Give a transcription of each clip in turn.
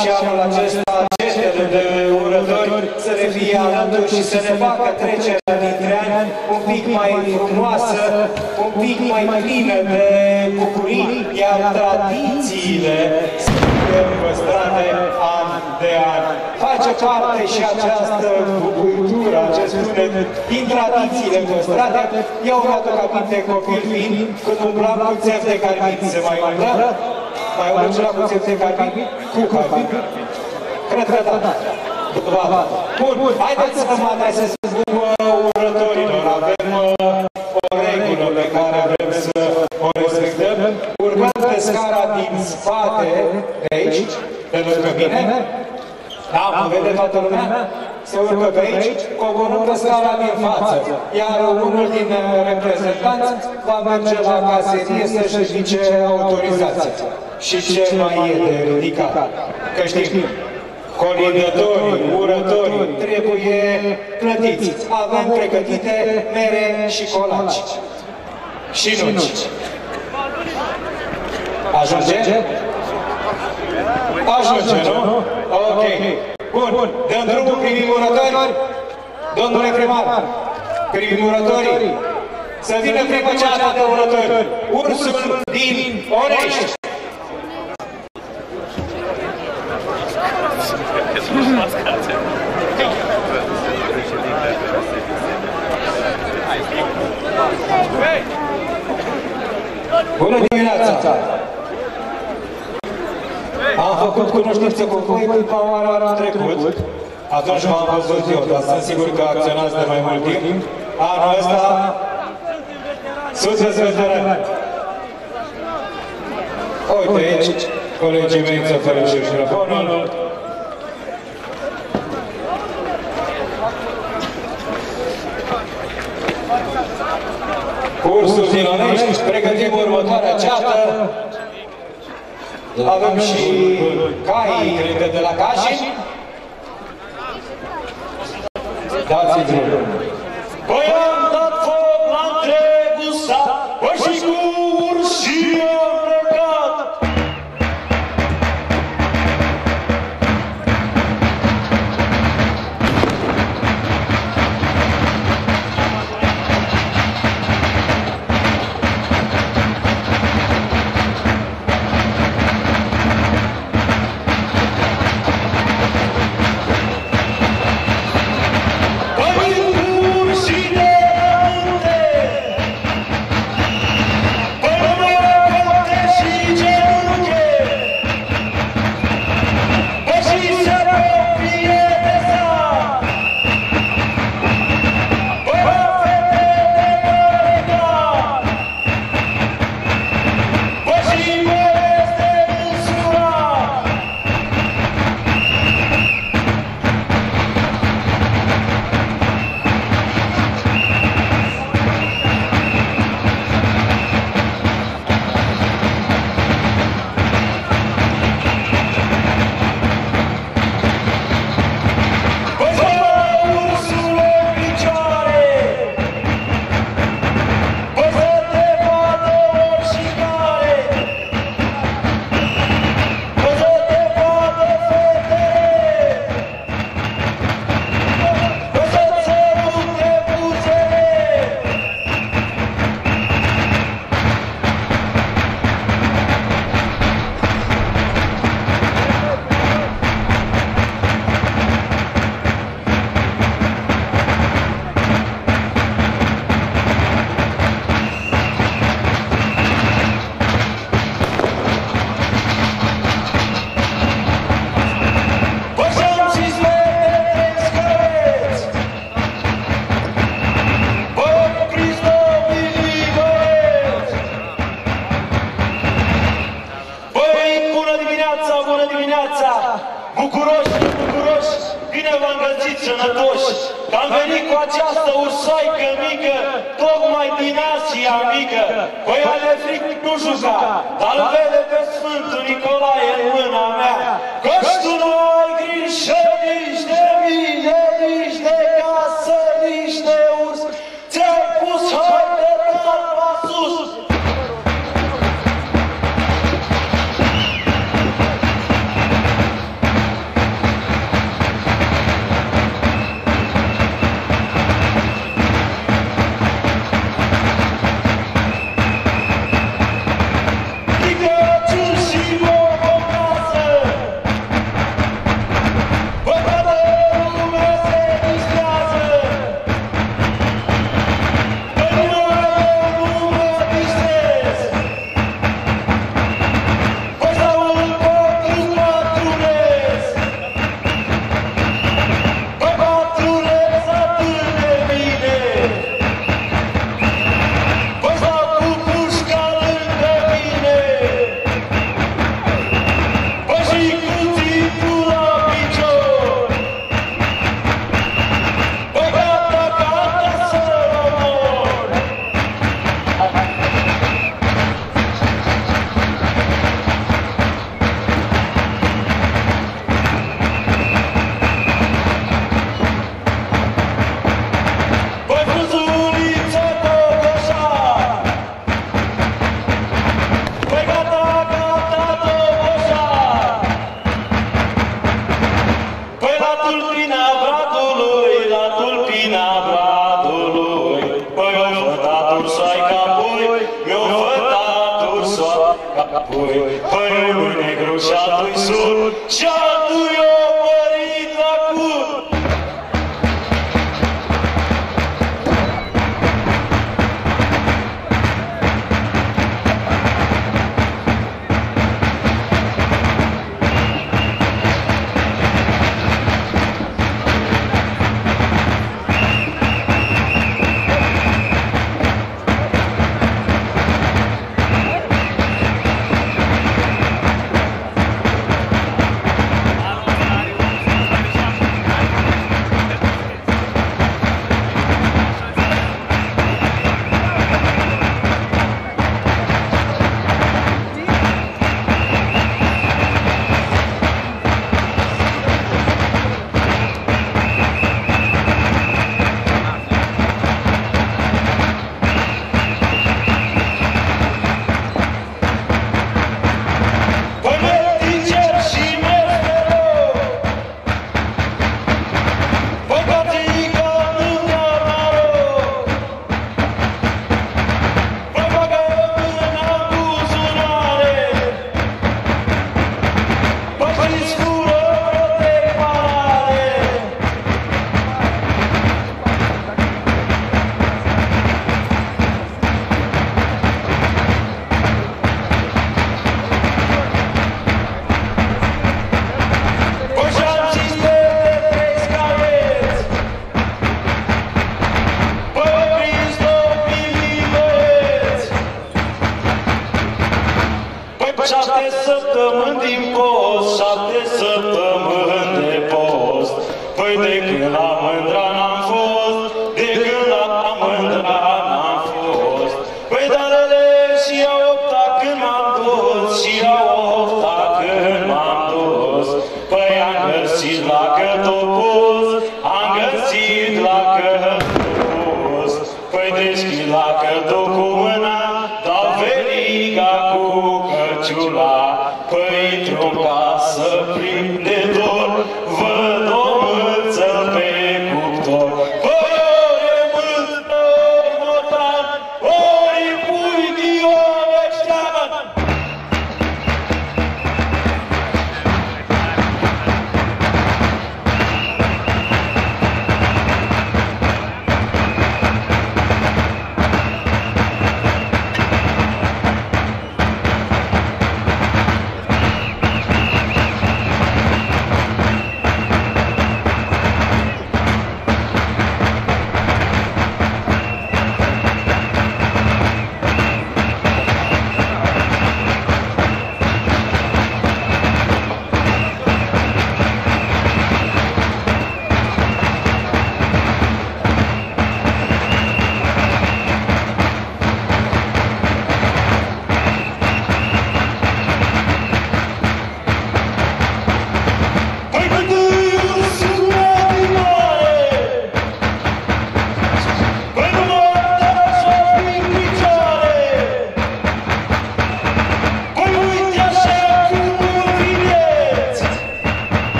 și anul acesta aceste urători să ne fie alături și să ne facă trecerea dintre ani un pic mai frumoasă, un pic mai plină de bucurii, iar tradițiile sunt păstrate an de an. Face parte și această cultură, acest lucru din tradițiile păstrate. Eu arată ca pinte copil fiind, când umblam cu țef de carpit, se mai umbla? Mai umbla cu țef de carpit? Cu carpit? Cred că da. Bun, haideți să mă adresez urătorilor. Avem o regulă pe care vrem să o respectăm. Urmând pe scara din spate, de aici, de lângă mine, da, mă vede toată lumea? Se urcă pe aici, coborâm pe scara din față. Iar unul din reprezentanți va merge la caserie să-și ridice autorizația. Și ce mai e de ridicat? Că știm, colindătorii, urătorii trebuie plătiți. Avem pregătite mere și colaci. Și nuci. Ajunge? Ajunge, nu? Ok. Bun. Dăm drumul primim urătorii. Domnule primar, primim urătorii. Să vină precoceata de urători. Ursul din Onești. Bună dimineața! Am făcut cunoștință cu voi după oara trecut. Atunci m-am văzut eu, dar sunt sigur că acționați de mai mult timp. Anul ăsta sunteți veterani. Uite aici, colegii mei să fărășim microfonul. Cursul din Onești, pregătim următoarea ceată. Avem și caii, cred, de la Cașin. Dați-i drumul. Păi am dat foc la întregul sat, păi și cu urșii am plecat. Niște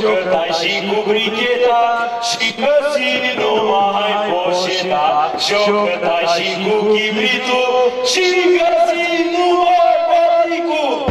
șoc-tai și cu bricheta, și căsini nu mai poșeta. Șoc-tai și cu chibritul, și căsini nu mai patricul.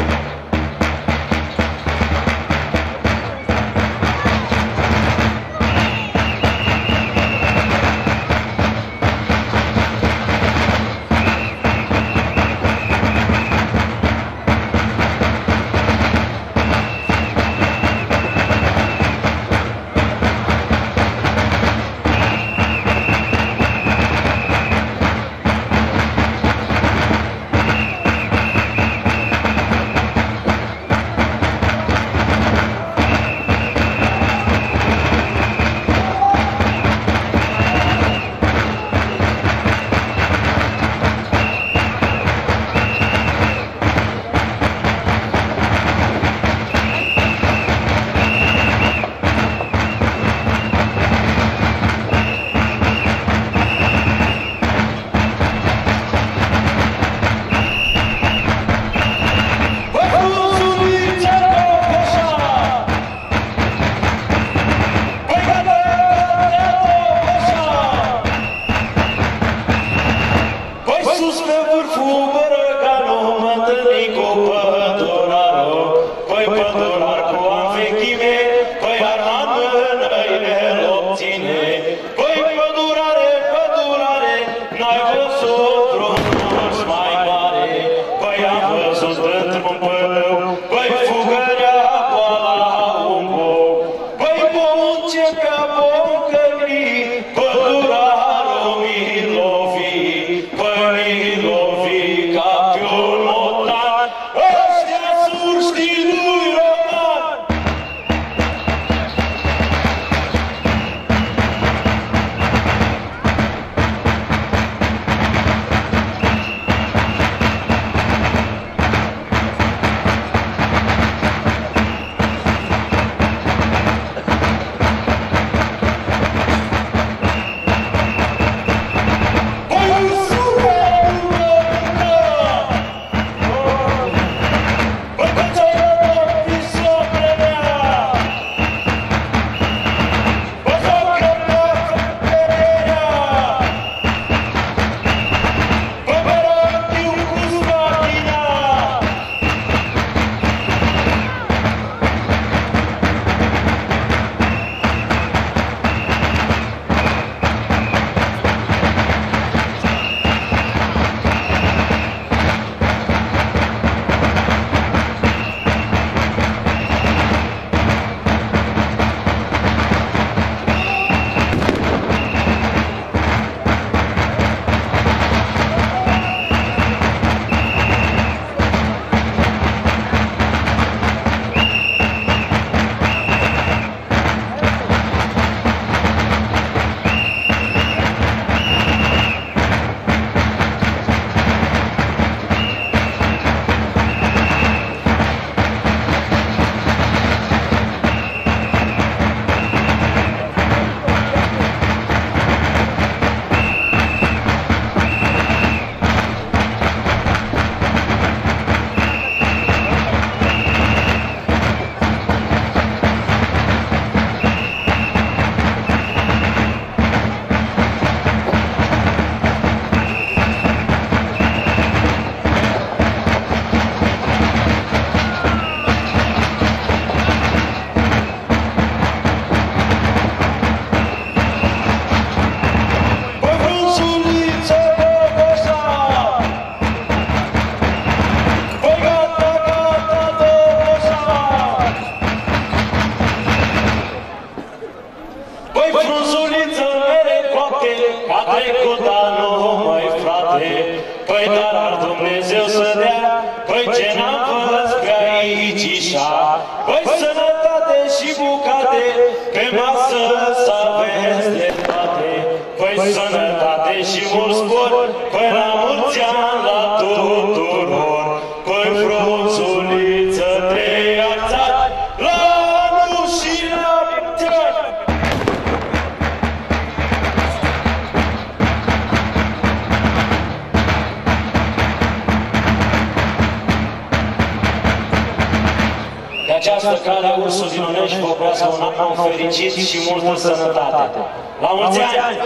această cale a Ursus din Onești vă vrea să un an fericit și multă sănătate. La mulți ani!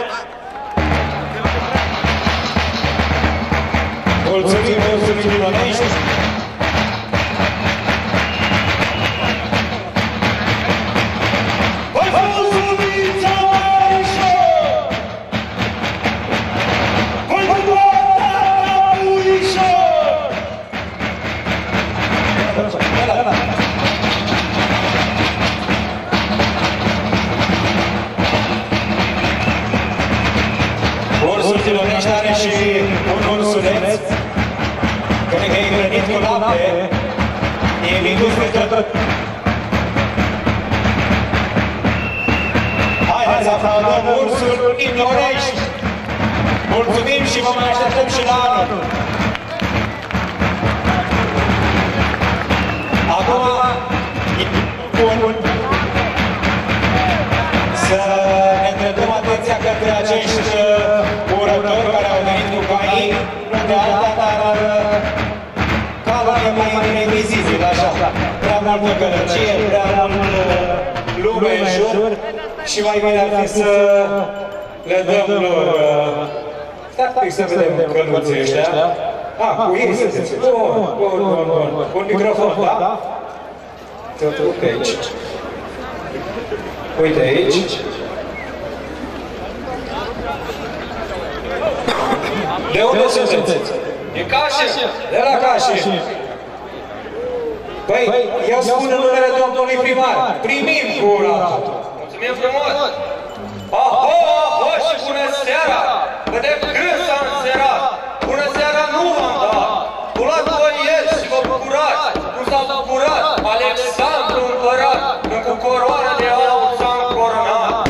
Mulțumim Ursus din Onești! Și un ursuleț, care e hrănit cu lapte, e lingus pe tot. Haideți să aplaudăm ursul din Onești! Mulțumim și vă mai așteptăm și la anul! Acum, bun, să ne îndreptăm atenția către acești urători care au venit cu caii, de alta arată calul e mai nevizibil, așa, prea multă gălăcie, prea multă lume în jur și mai bine ar fi să le dăm lor, tactic să vedem căluții ăștia, cu ei sunteți, bun, un microfon, da? Uite aici, uite aici. De unde sunteți? Din Cașe? De la Cașe. Păi, eu spun în numele domnului primar. Primim cu la altul. Mulțumim frumos! Aho, aho și bună seara! Vedem când s-a înserat! Bună seara nu v-am dat! Vă luați voi ieși și vă bucurați! Nu s-au bucurat! Alexandru împărat, când cu coroana de aur s-a încoronat!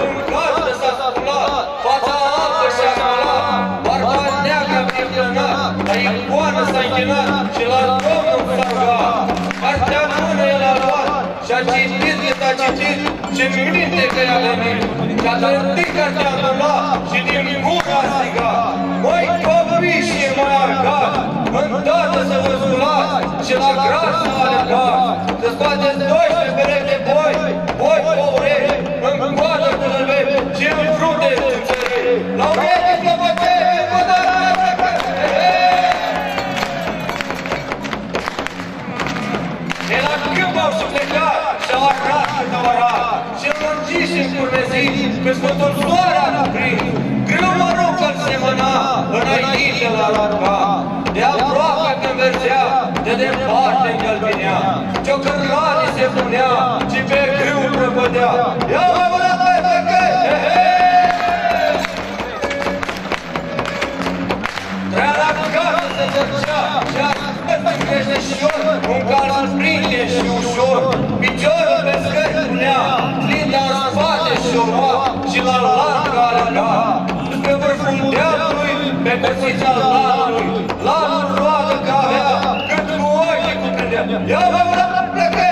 În casă s-a sculat, fața apă și-a malat, barba neagră pierdonat, la icoană s-a închinat și la Domnul s-a rugat. Partea mână el a luat și-a citit de s-a citit și-mi minte că i-a venit. Și-a trântit cartea anulat și din mână a strigat. Măi copii și mai argat, îndată să vă sculați și la gras s-a alegat. Să scoateți 12 perechi de boi, boi cu urechi, în coadă cu zâlbei și în frunte în țării. La urechi să vă teme, vă dă-l mână! De la câmp au suplecat și-au arcat cât au arat și-l lungit și-l curmezit, că Sfântul Soare a prins. Greu mă rog că-l semăna înainte la roata. De aproape când verzea, de departe că-l vinea. Ciocărlanii se punea și pe greu prăbădea. Ia mă vădă pe făcăi! Trea la casă se zărcea și-a spăt în greșeșior, un cal sprinte și ușor. Piciorul pe scări punea, linda în spate și-o lua și la larg alega. Pe vârful dealului, pe pățița lanului, lanul roagă că avea, cât cu ochii cu prindea. Ia mă vădă pe făcăi!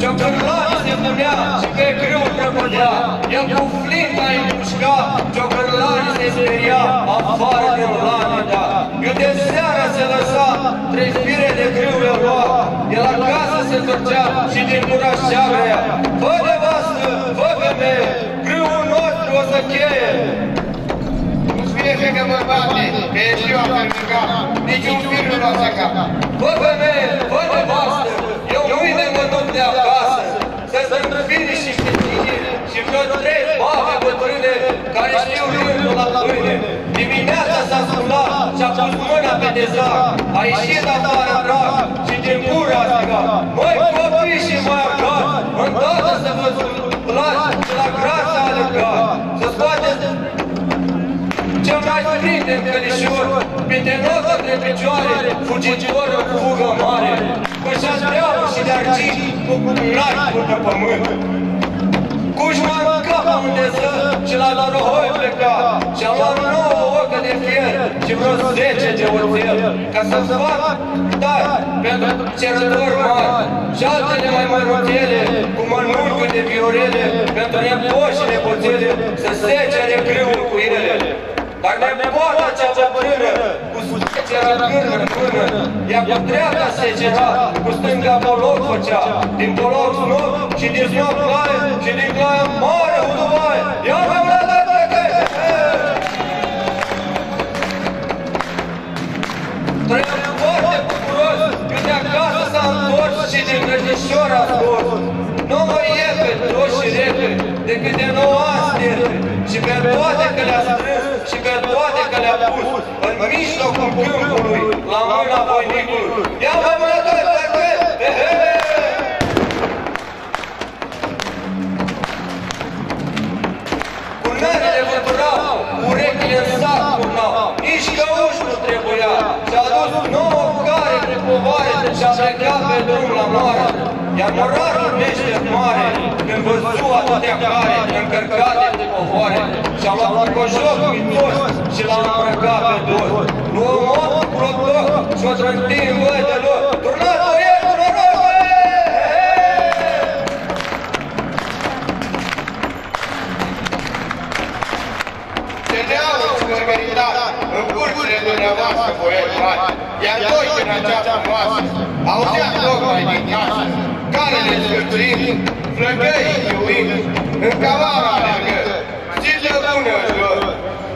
Ciocărlanii se punea și pe greu prăbădea, el cu flinta îi pușca, ciocărlanii se speria, afară din lanii da. Eu de seara se lăsa, trei fire de greu le lua, el acasă se întorcea și din gura așa vrea. Vă nevastă, vă femeie, greul nostru o să cheie. Nu-ți fie frică bărbate, că e ziua pe mânca, niciun fir nu l-a săca. Vă femeie, vă nevastă, eu mâine mă duc de acasă, să-ți împini și știții și vreo trei babe bătrâne care știu rândul la pâine. Dimineața s-a sculat și-a pus mâna pe dezac, a ieșit afară drag și din gură a strigat. Măi copii și mai argat, îndată să vă sculați și la gras a alegat. Să scoateți cel mai prinde în călișor, printre notă de picioare, fugitor în fugă mare. Păi-și-ați dreapă și de argint, cu cumplat până pământ. Cușma în capă unde ză și la dorohoi pleca, și-a luat 9 ocă de fier și vreo 10 de oțel, ca să-ți fac tari pentru cerători mari și altele mai mărutele, cu mănuncuri de viorele, pentru nepoșile poțele, să secere greul cu ele. Dar ne poate acea bătrână, cu sucerea gând în până, ea cu dreapta secera, cu stânga boloc făcea, din boloc snop și din snop claie, și din claie mare uduvaie. Iar mai vreau de trecăie! Trăiam foarte bucuros, când de acasă s-a întors și din Grăjișor a scos. Nu mă e pe toți și repede, decât de 9 ani stele, și pe toate că le-a strâns, și pe toate că le-a pus, în mijlocul câmpului, la mâna voinicului. Ia mă mână toți, tăcăi! Cunările văturau, urechile în sac curnau, nici căuși nu trebuia, și-a dus 9 care de povoare, și-a plecat pe drum la moare. Iar morarul neștept mare, când văzu atâtea care, încărcate de povoare, și-a luat un cojoc mitos și l-a îmbrăcat pe dos. Luă un om cu loc și-o trânti în vădă lor. Turnați, băieți, noroc, băieți! Cedeau îți măritați în curțile dumneavoastră, băieți mari, iar noi în această masă auzeam tocmai din casă, care le scârturim, flăcăi iuim, în cavara alergă, știți de bună își lor.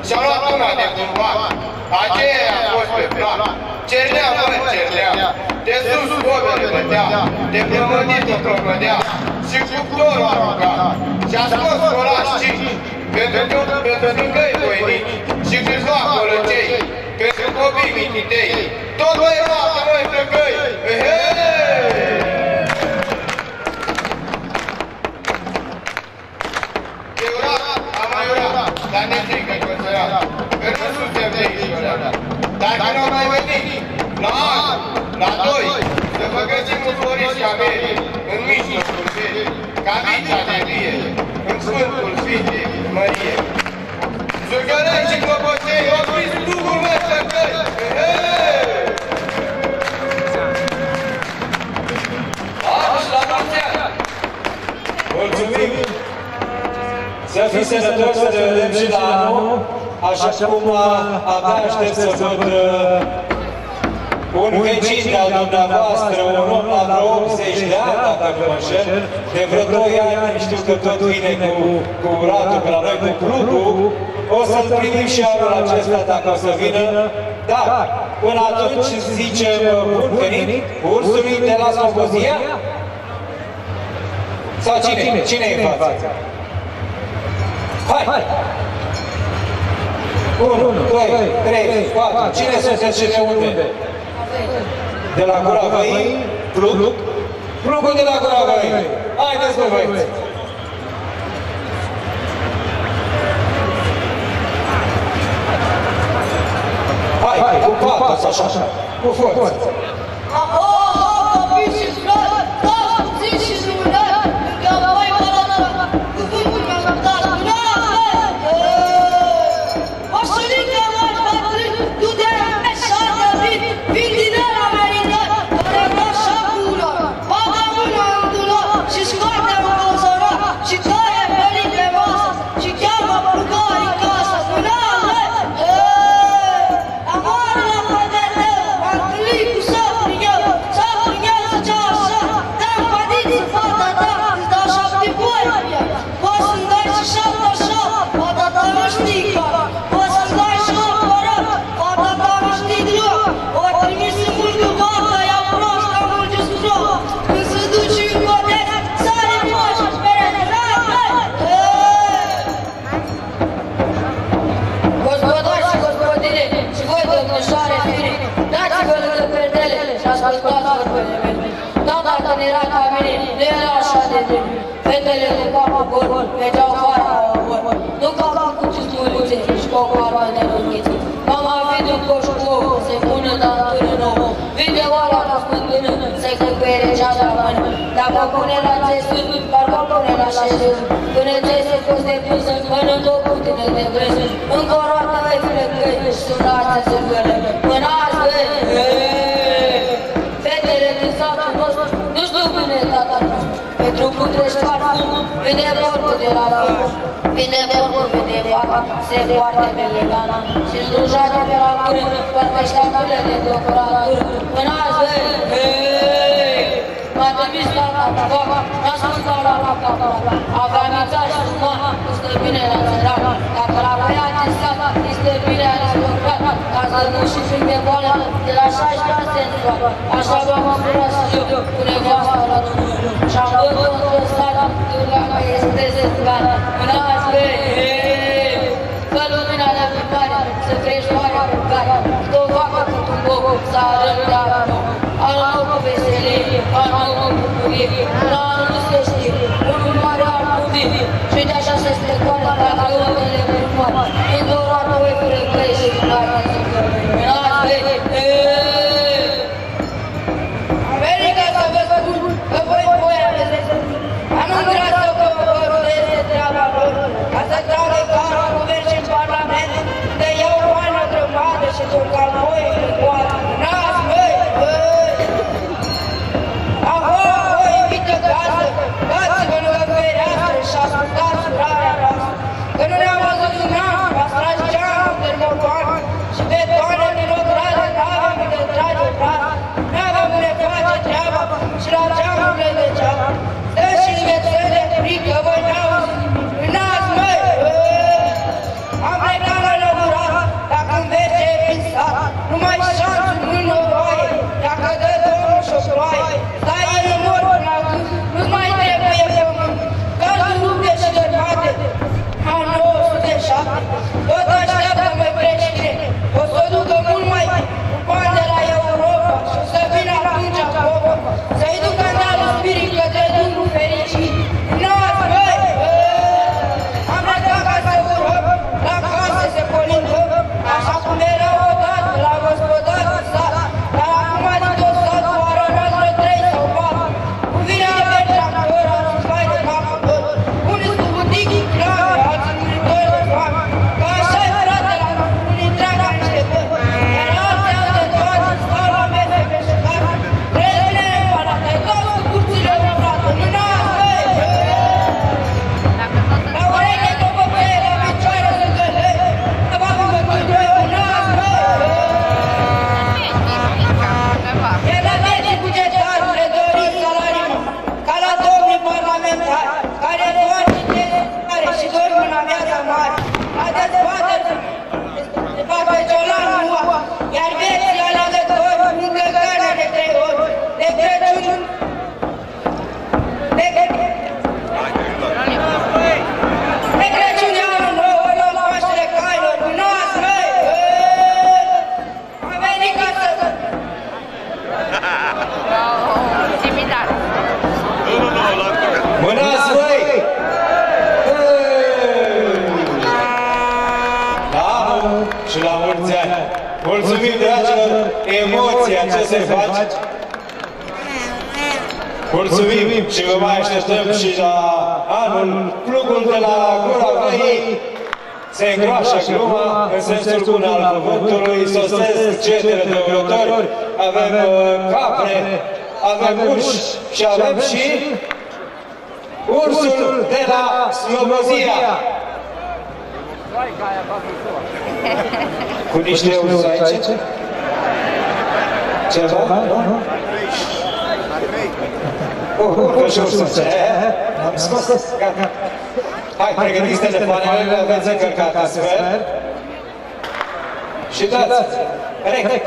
Și-a luat una de curmat, aceea a fost pe plan, cernea fără cernea, de sus povele bătea, de plămădit o plămădea, și cu dorul a rugat, și-a scos oraș 5, pentru flăcăi voinici și câțiva colăcei, pentru copii mititei, tot mai roată noi flăcăi, hei! Dar ne strică cățărea, că nu suntem de Ișorea. Dacă nu mai veni, la an, la 2, să vă găsim în floriști averii, în mijlocul verii, ca vița de vie, în Sfântul Sfintei Mărie. Surgărăi și clopoței, opriți Duhul vostru tăi! Azi la noțeană! Mulțumim! Să fiți sănătoși, să ne vedem și la anul, așa cum abia aștept să văd un vecin de-al dumneavoastră, un om la vreo 80 de ani, dacă mă înșel, de vreo 2 ani, știu că tot vine cu ratul pe la noi, cu plugul, o să-l primim și anul acesta, dacă o să vină, dar până atunci zicem bun venit, Ursului de la Slobozia? Sau cine? Cine e în față? Hai! 1, 2, 3, 4. Cine sunteți și de unde? De la Gura Văii, Plug. Plugul de la Gura Văii. Haideți cu băieți! Hai, cu patos, așa, cu forță. Aho, copii și flori, toți puțini și jumări, încă voi mă lădă, cu vârful mi-a lăptat. Fetele nu fac cu gol, mergeau fara la gol. Nu fac cu cistulițe și cu oara de râniță. Mama vine cu coșcou, se pună tantână nouă. Vine oara la spântână, se căpere cea de-a mână. Dacă pune la țesânt, parcă pune la șezânt. Până țesânt fost de pânsă, până două puține de grânsă. Încă o roată vei flecăi și sunați să gână. Până azi vei! Fetele din satul nostru nu știu până tata nostru. Pentru cu treștoară, vine porcul de la rău, vine porcul de facă, se poartă pe legana și sluja de pe la cură, părtește acule de docuratură. Până azi, hei, m-a trimis la capăta, n-a scutat la capăta, avramița și suma, este bine la țărana, dacă la băia de sata, este bine la țărana, ca să nu și fiind de boală, de la 16 senzuală, așa v-am îmbrăt și eu, cu nevoastră la Dumnezeu. Și-am văzut în sala, Iuliana este zescana. Până azi, hei, că lumina de pipare, să crești oarea cu care, că o facă cât un boc, să arăt de arăt. Anul cu veselie, anul cu bucurie, un anul nu se știe, unul mare anul vii. Și de-așa se strecoară, dacă lumele nu moară, din doar anul voi cu răbăie și cu care azi. Până azi, hei, mulțumim, dragilor, emoția ce se face. Mulțumim și vă mai așteptăm și la anul. Plugul de la gura văii se îngroașă gluma în sensul bun al cuvântului, sosesc cetele de urători, avem capre, avem uși și avem și ursul de la Slobozia. Cu niște urși aici? Ceva? Nu? Urcă și ursuțe. Am scos. Hai, pregătiți telefoanele, le aveți încărcat astfel. Și dați. Rec.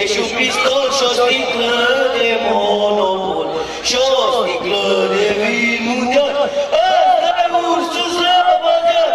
Iisus Hristos și-o sticlă de monopol, și-o sticlă de vin muncăr. Asta e ursul slăbă băgăr!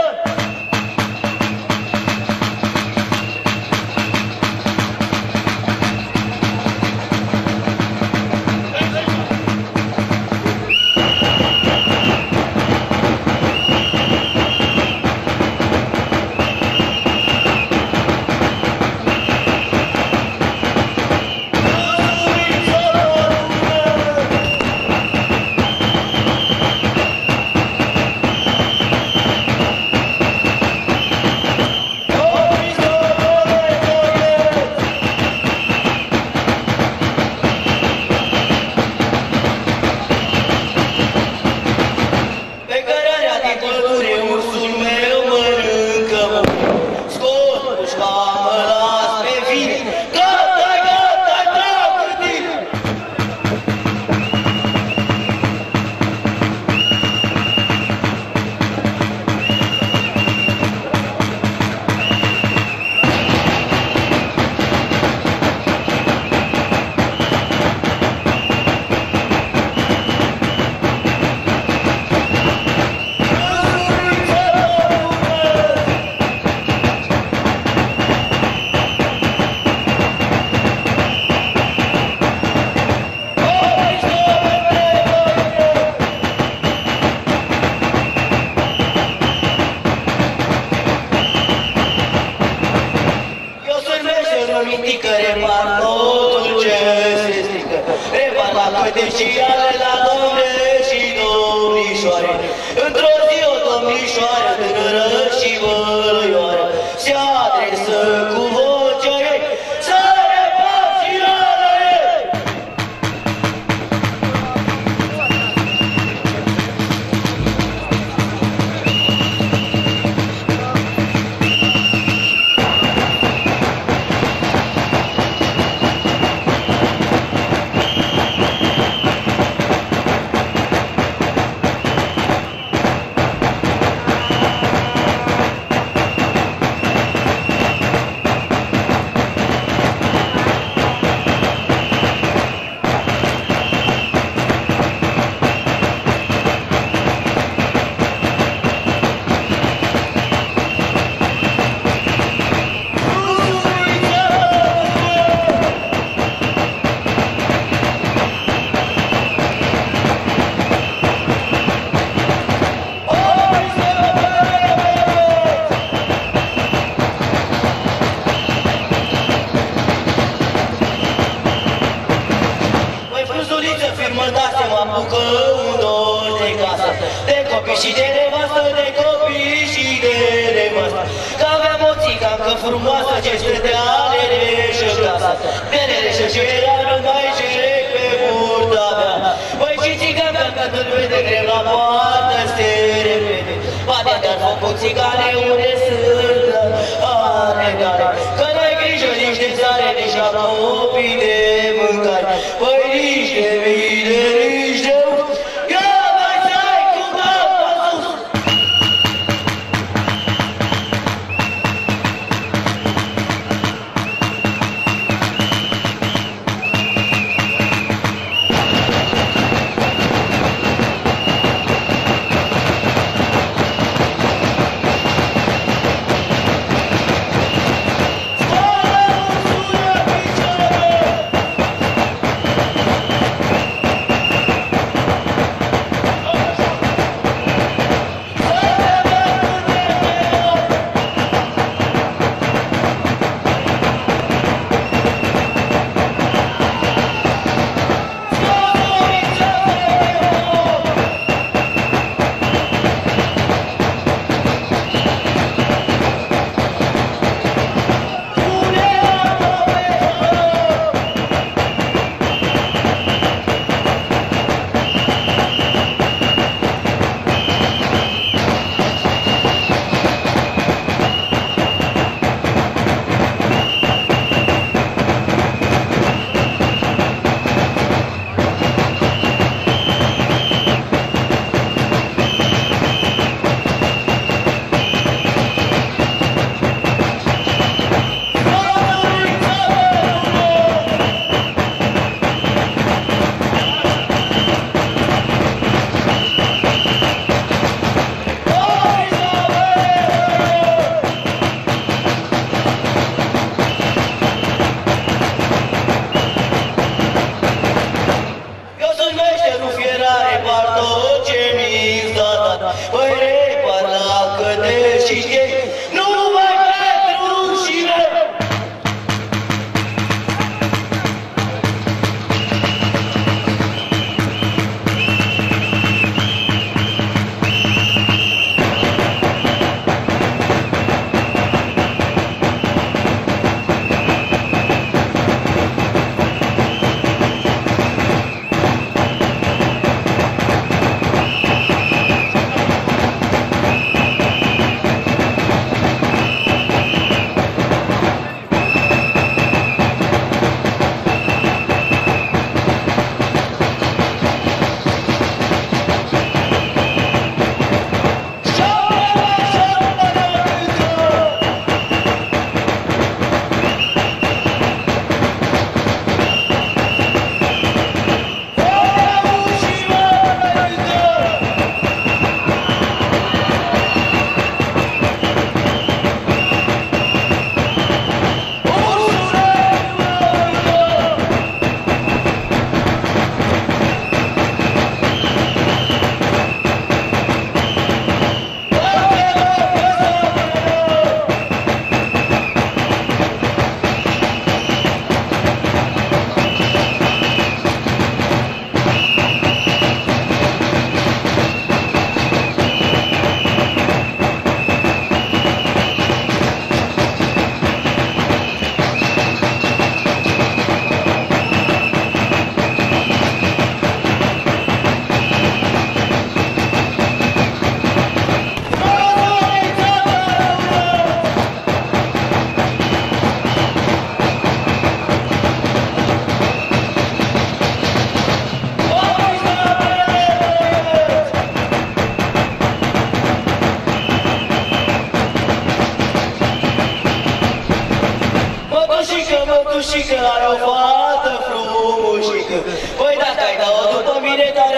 Mătușică, are o fată frumușică. Păi dacă ai dat-o după mine, dar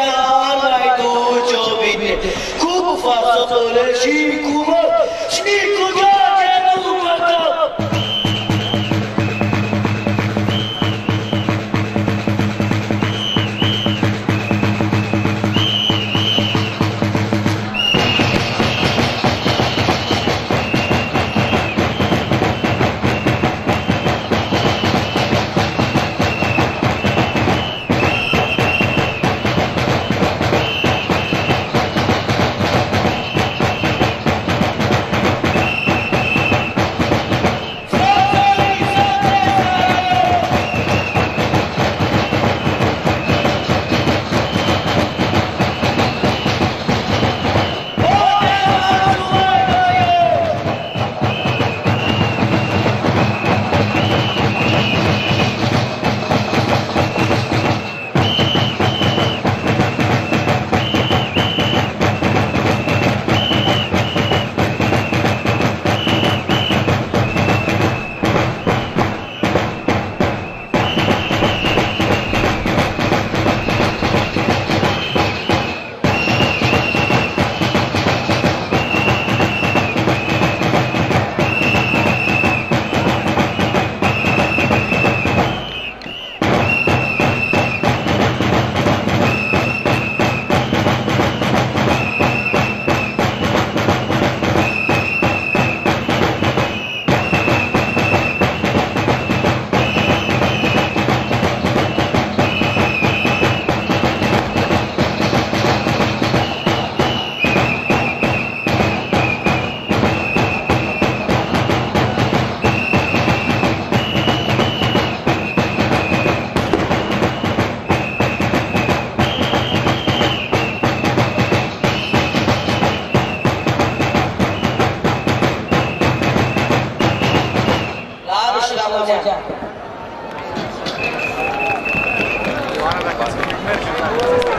n-ai duce-o bine. Cu fasolele și cu măr și cu gheață după cap.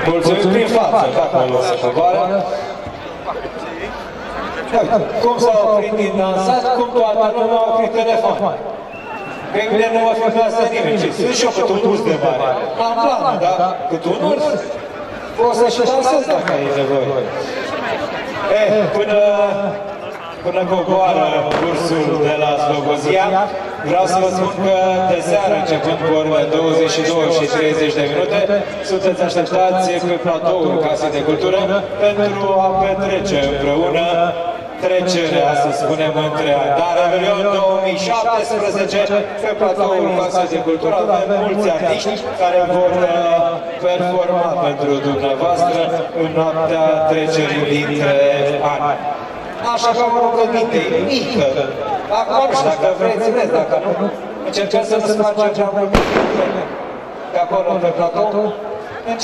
Mulțumim prin față, dacă nu se coboară. Cum s-a oprit din dansat, cum toată lumea a oprit telefon. Pe mine nu mă filmează nimeni, ci sunt și eu cât un urs de mare. Am plană, da? Cât un urs? O să-și dansez dacă e nevoie. Eh, până coboară cursul de la Slobozia, vreau să vă spun că de seară, începând cu orele 22 și 30 de minute, sunteți așteptați pe platoul Casei de Cultură pentru a petrece împreună trecerea, să spunem, între ani. Dar Revelion 2017, pe platoul Casei de Cultură, avem mulți artiști care vor performa pentru dumneavoastră în noaptea trecerii dintre ani. Așa că am o gândire mică. Acum, și dacă vreți, vreți, dacă nu, încercăm să ne facem cea mai mult. Că acolo, pe platou,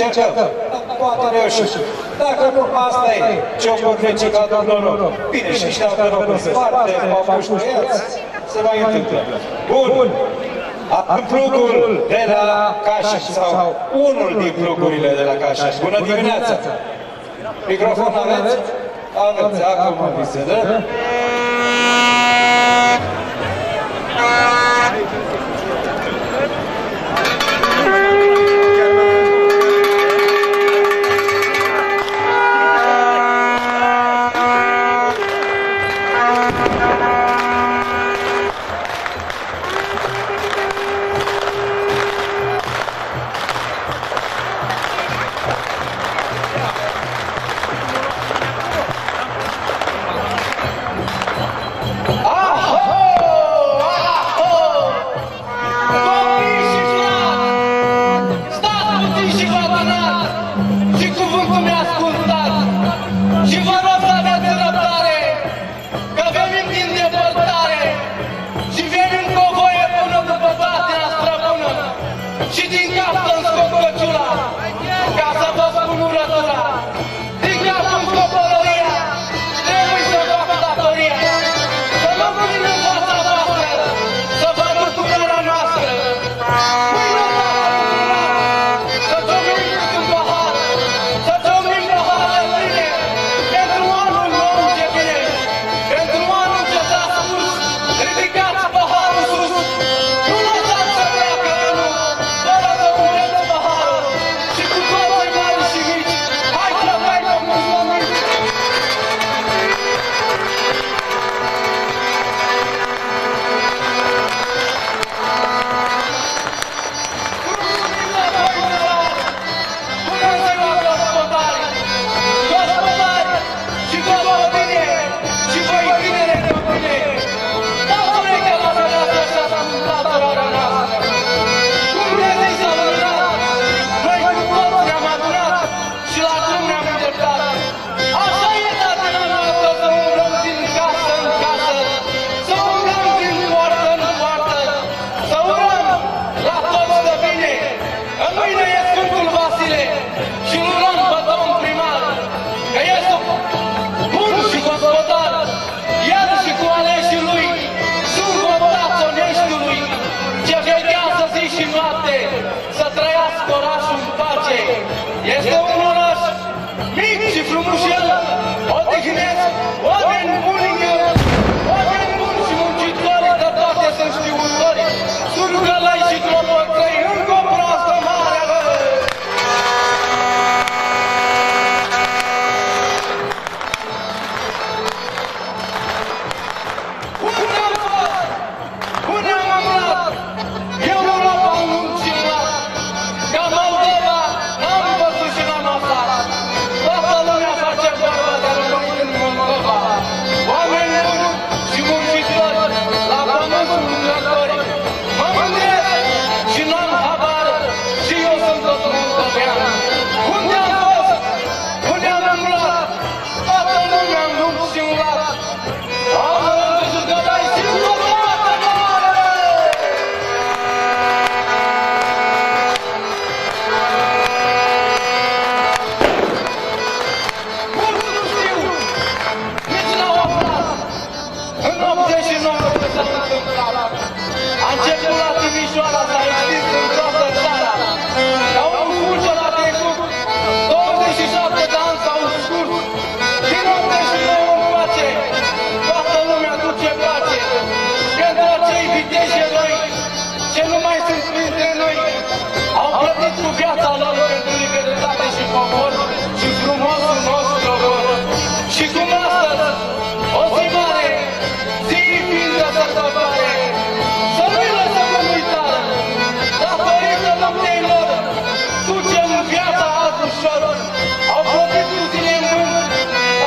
încercăm. Poate reușim. Dacă nu, asta e. Ce-o convece ca domnul. Bine, și niște alte locuri sparte, m-au puștuiați, se mai întâmplă. Bun. Plugul de la Cașiș, sau unul din plugurile de la Cașiș. Bună dimineața! Microfon aveți? Aveți, acum vi se dă. Au plătit cu tine în mână,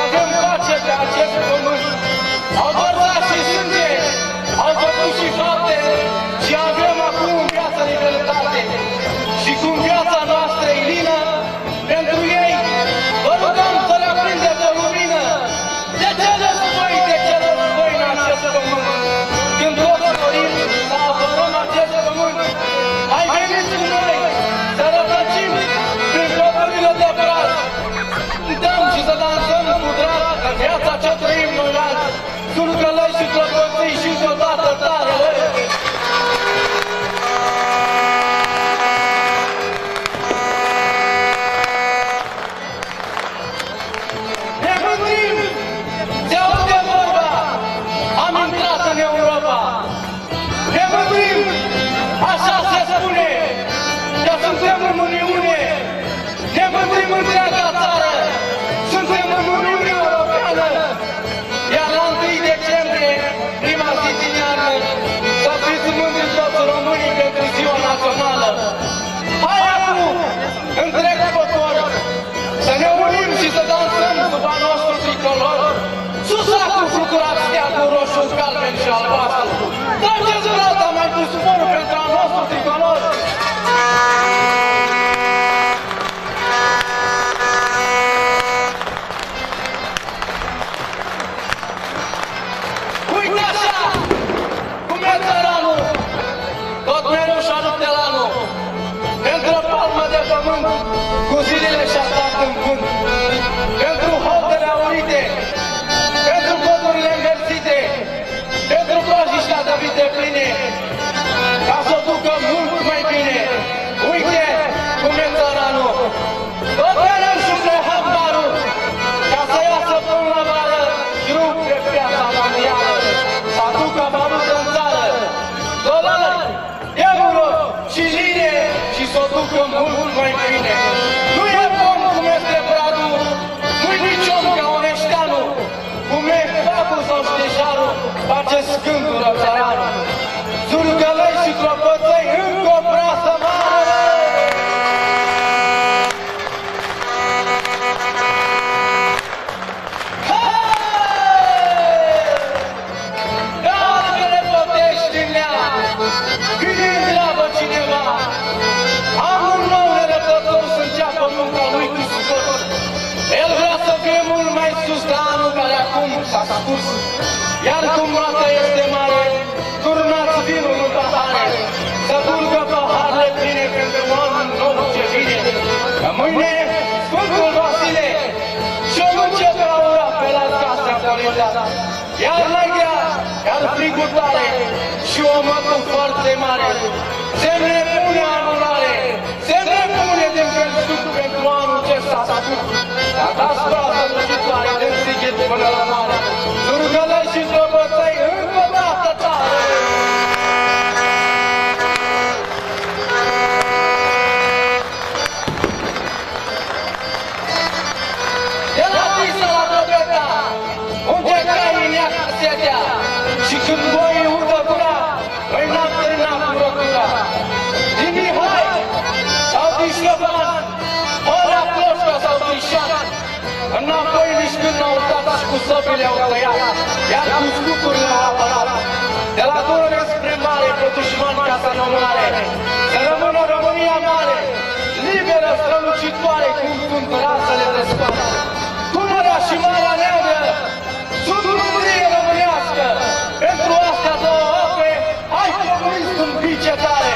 avem pace pe acest pământ. viața ce trăim noi azi, surgălăi și țăpății și deodată tare. Ne gândim, de unde vorba, am intrat în Europa. Ne gândim, așa se spune, că suntem în Uniune. Ne gândim întreaga țară, suntem în Uniune Europeană. Iar la 1 decembrie, prima zi din an, să fiți mândri toți românii pentru ziua națională. Hai acum, întreg popor, să ne unim și să dansăm sub al nostru tricolor. Sus acum flucurați steagul roșu, galben și albastru. Dar ce durată am mai pus sporul pentru al nostru tricolor? Cu zilele și-a stat în vânt, pentru holdele aurite, pentru codurile înversite, pentru plajiștea de vite pline, ca să o ducă mult mai bine. Uite cum e țăranul, bătele își umple hambarul, ca să iasă până la vară, drum pe piața mondială, să aducă valută în țară, dolari, euro și lire, și să o ducă mult mai bine. Nu e om cum este Bradu, nu-i nici om ca Onesteanu, cum e Fabu sau Stejarul, face scândură țăranul. Zurgălăi și clopățăi încă o brasă mare! Hei! Dacă le plătești din ea, când îi întreabă cineva, iar cum roata este mare, turnați vinul în pahare, să curgă paharele pline pentru oameni nou ce vine. Că mâine, Sfântul Vasile și-o începe la ura pe la Casa Florida, iar la ghea, iar frigul tare și o mătă foarte mare, se repune anulare, se repune din versut pentru anul ce s-a scut. Dar dați brață lucitoare din Sighet până la mare. Zurgălăi și clopățăi încă o dată tare! De la Tisa la Dobeta, unde caii neacă setea, și când voi udă gura, îi n-am trânat cu rocura. Din Mihai sau din Ștefan, ori la Ploșca sau din Șat, înapoi nici când n-au dat și cu săbile au tăiat, iar cu scuturile au apărat. De la Dunăre spre mare, pe dușmani ca să nu moare, să rămână România mare, liberă, strălucitoare, cum sunt rasele de spate. Dunărea și Marea Neagră sunt mândrie românească, pentru astea două ape, hai comunist în pice tare!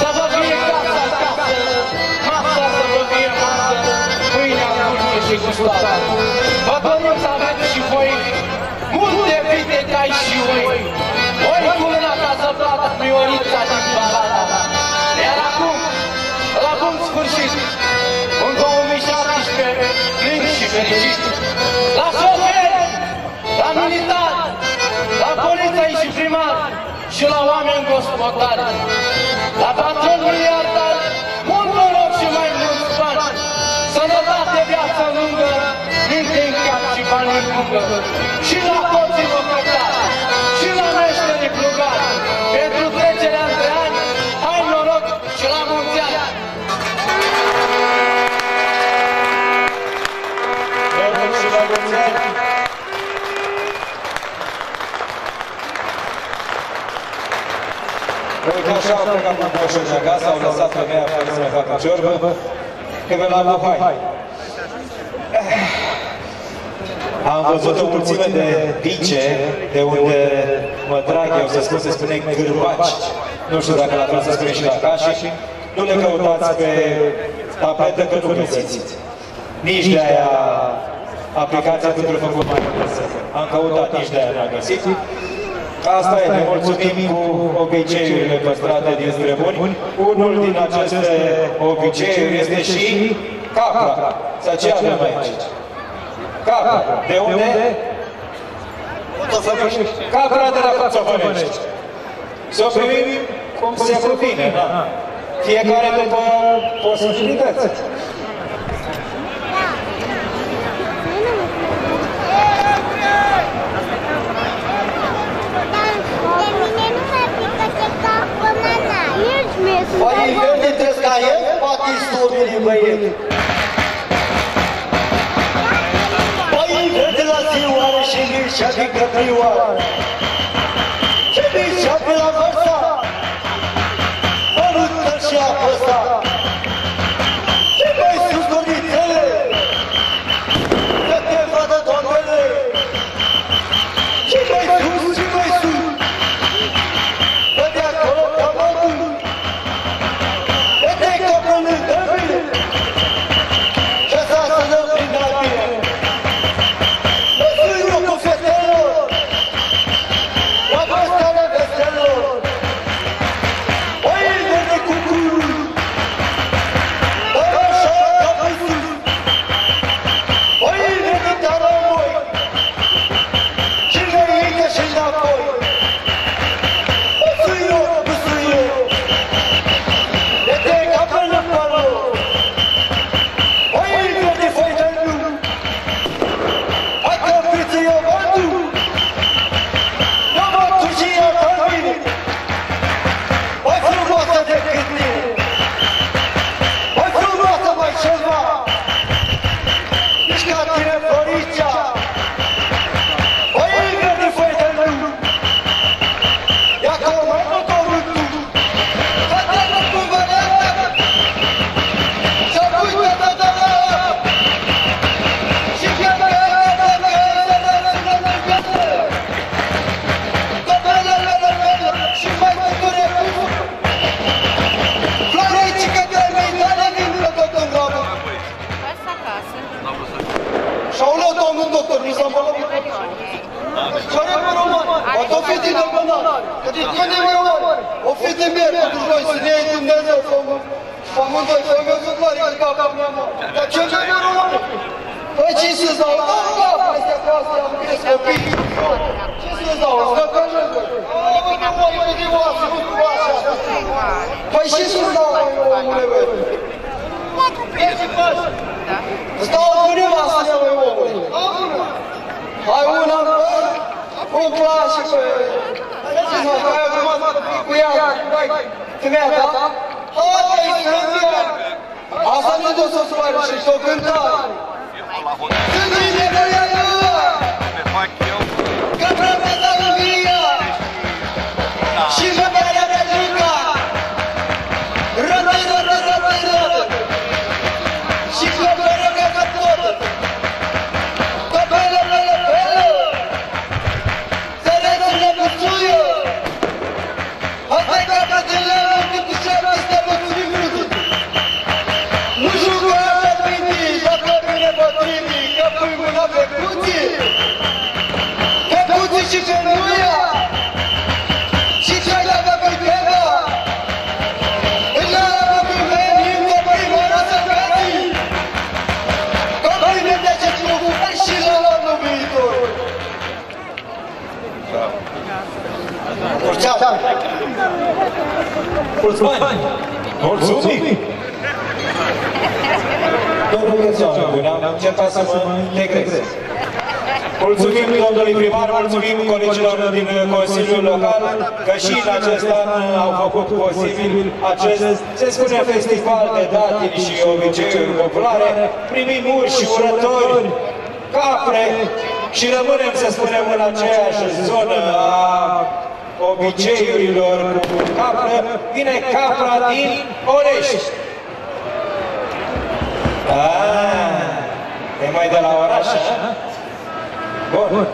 Să vă fie casă acasă, masa să vă fie masă, pâinea multă și gustată. Vă dorim să aveți și voi multe vite cai și oi, oi cu una ca să plată priorița din balada. Iar acum, la bun sfârșit, în 2017, plin și fericit, la șoferi, la militar, la poliței și primar, și la oameni gospodari, la patron miliardar, mult noroc și mai mulți bani, sănătate, viață lungă, minte în cap și bani în lungă, și la toții locătari, și la meșterii plugari, pentru trecerea între ani, hai noroc și la mulți ani! Că au plecat cu poșuri de acasă, au lăsat femeia fără să-mi facă ciorbă, că veneam la hai. Am văzut o mulțime de bice, de unde mă trag eu, să spun, se spune gârbaci. Nu știu dacă la fel se spune și la Cașin. Nu le căutați pe tapetă, că nu găsiți. Nici de aia aplicația pentru făcut mai mult. Am căutat, nici de aia n-am găsit. Asta e, ne mulțumim cu obiceiurile păstrate din străbuni. Unul din aceste obiceiuri este și capra. Să ce avem aici? Capra. De unde? Capra de la Coțofănești. S-o primim cum se cuvine. Fiecare după posibilități. Поехали, ты стоять, потестули мои. Поехали, лазила, щели, щели, каприла. Щели, щели, лазила. Порут, щели, лазила. Щели, щели, цели. Щели, вода, тонели. Щели, щели. Bun.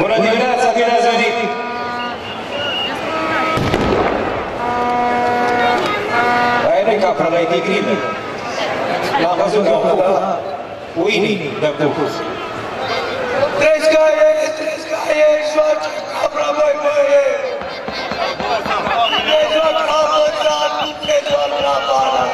Bună dimineața, bine ați venit! Aia nu-i capra, dar e tigrină. L-am văzut că au cupat uinii de pus. Trezi ca ei, joace capra, băi, băie! Ne joace capra, nu te doar la bară!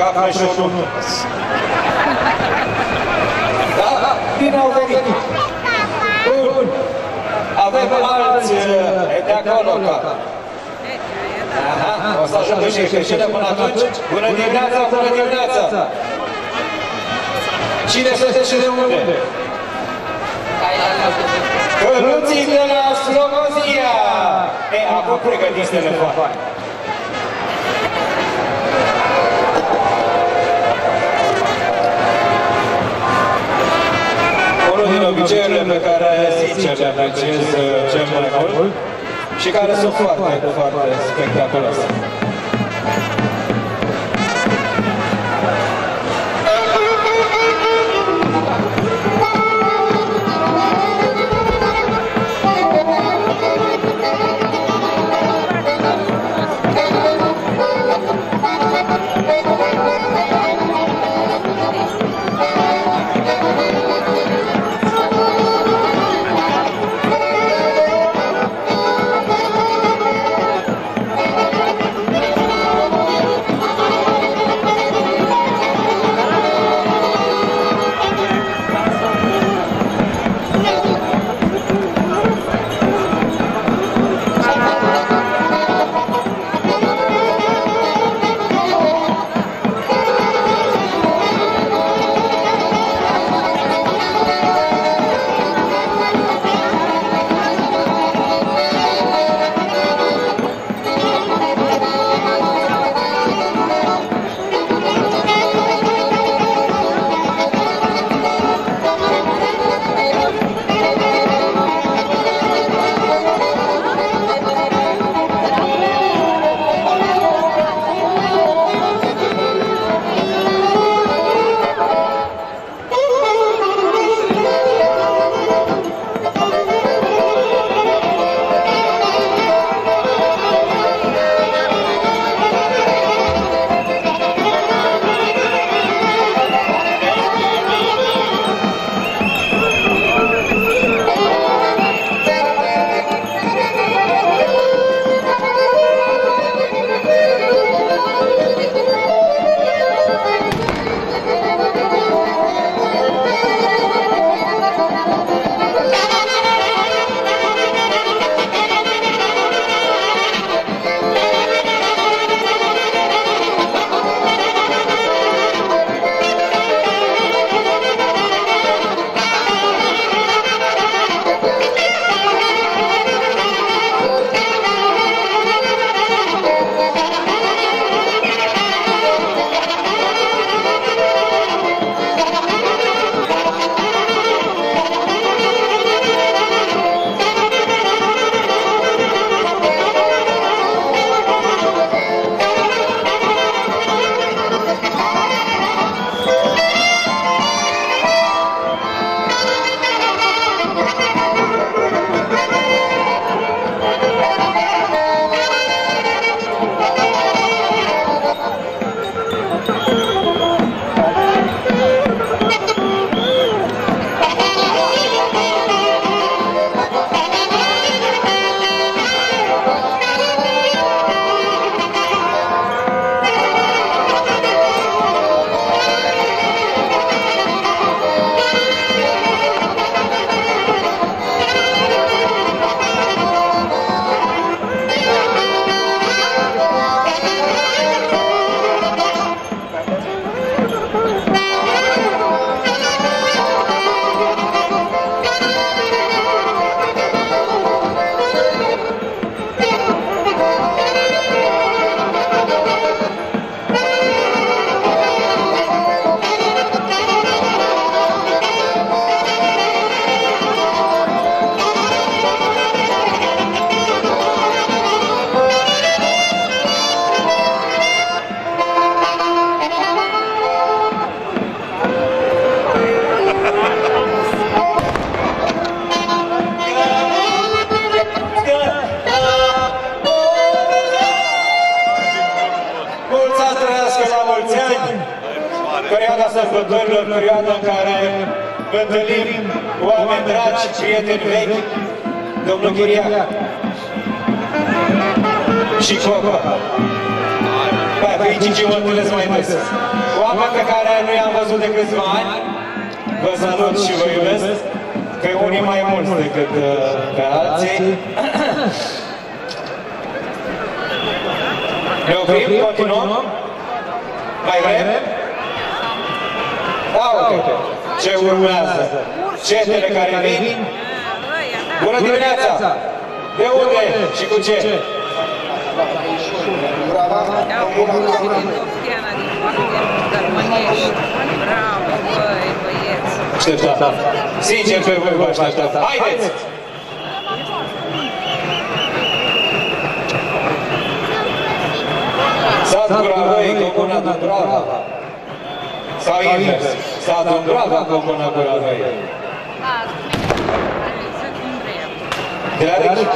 Capra și unul. Da? Bine au venit. Bun. Avem alți de acolo. O să ajungem și creștine până atunci. Bună dimineața, bună dimineața. Cine sunteți și de unde? Căruții de la Slobozia. E, acum pregătiți telefoane. Din obiceiurile pe care, sincer, le apreciez cel mai mult și care sunt foarte, foarte spectaculoase. Perioada sărbătorilor, perioada în care întâlnim oameni dragi, prieteni vechi, domnul Chiriac și Copa. Patricii mă întâlnesc mai des. Oameni pe care nu i-am văzut de câțiva ani, vă salut și vă iubesc, că unii mai mulți decât pe alții. Ne oprim? Continuăm? Mai vrem? Uite ce urmează, cetele care vin. Bună dimineața! De unde și cu ce? Așteptat, sincer pe voi vă așteptat. Haideți! Satul Gravoi, comuna Dubrava. Sau invers, satul Brava, comuna Gravoi. De aici?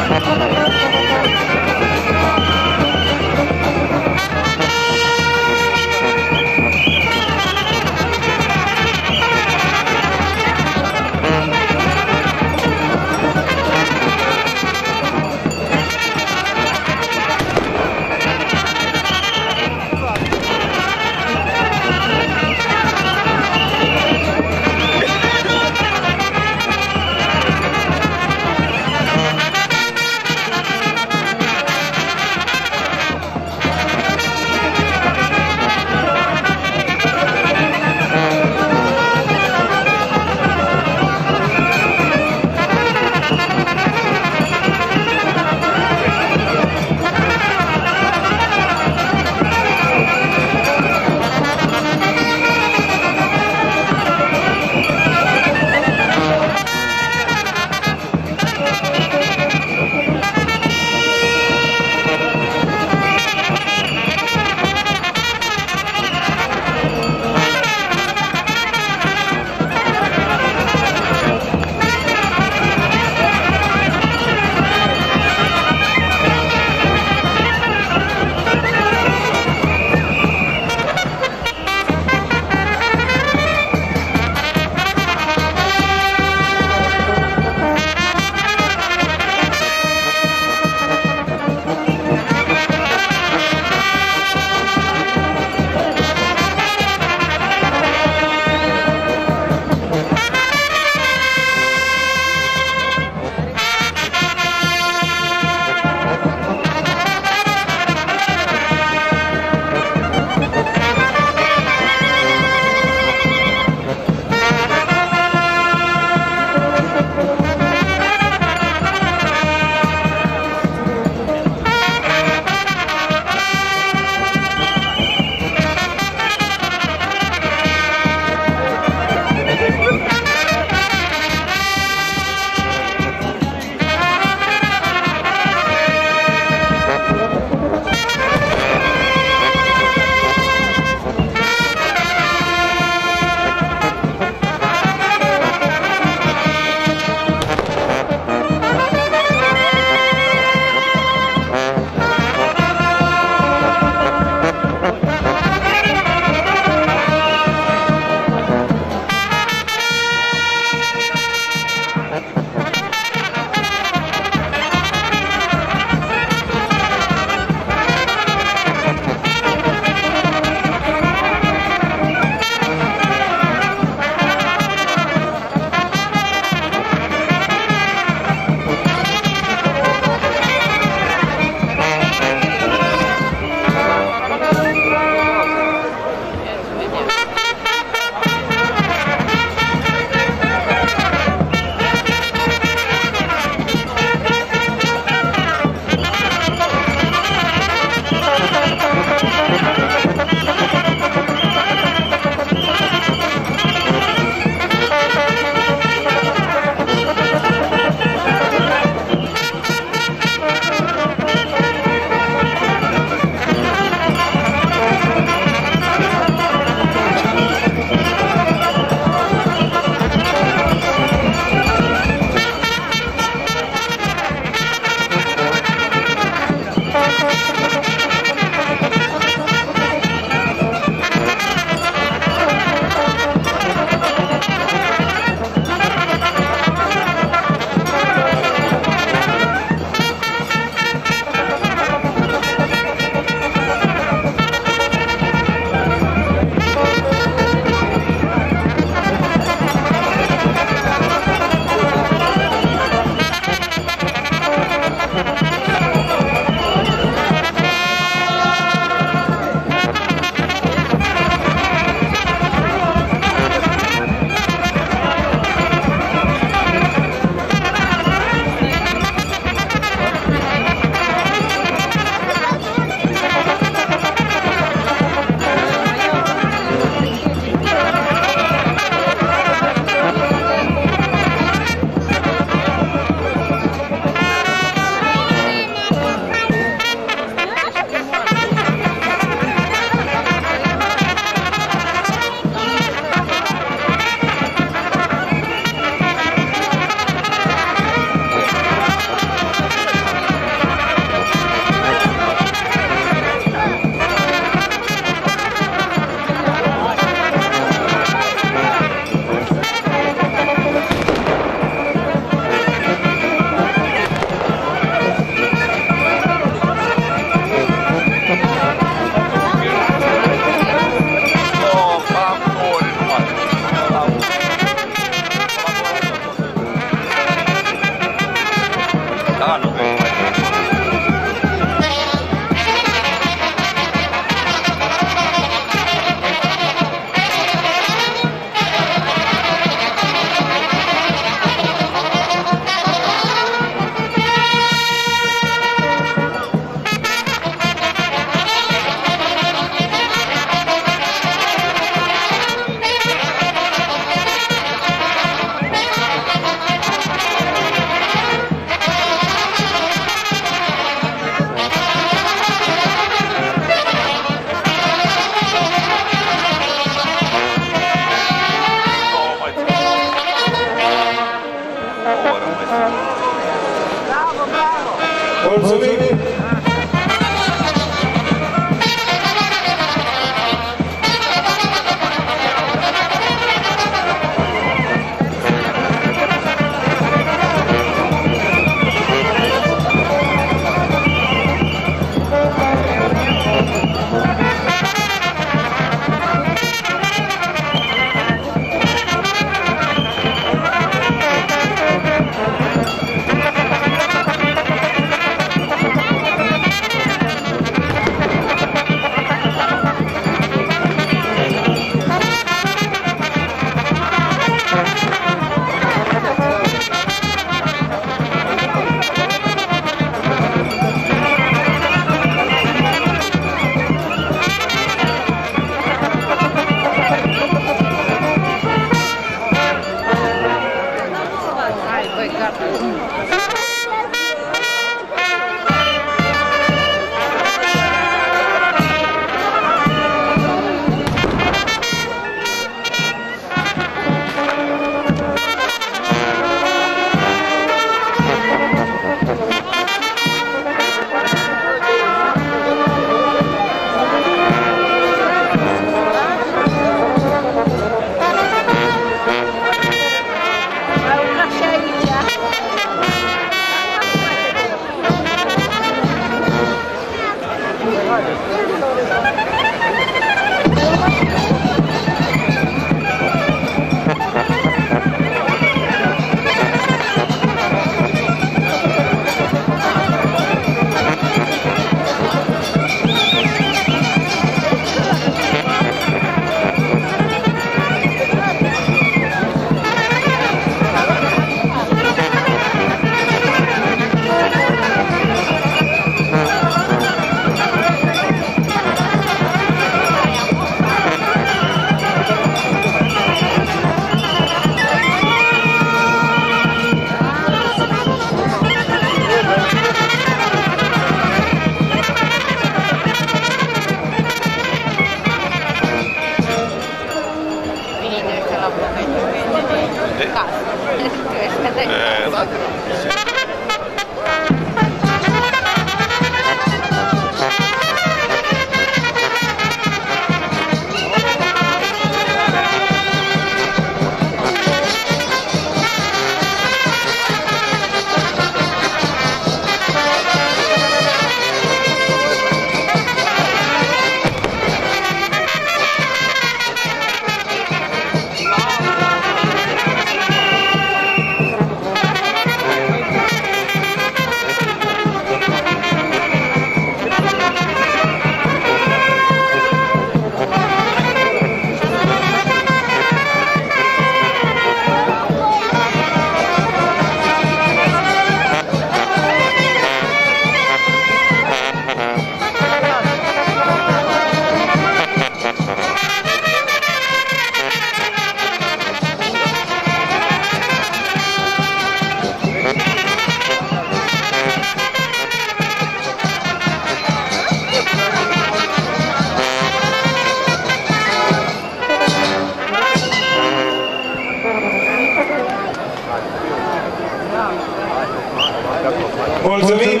Mulțumim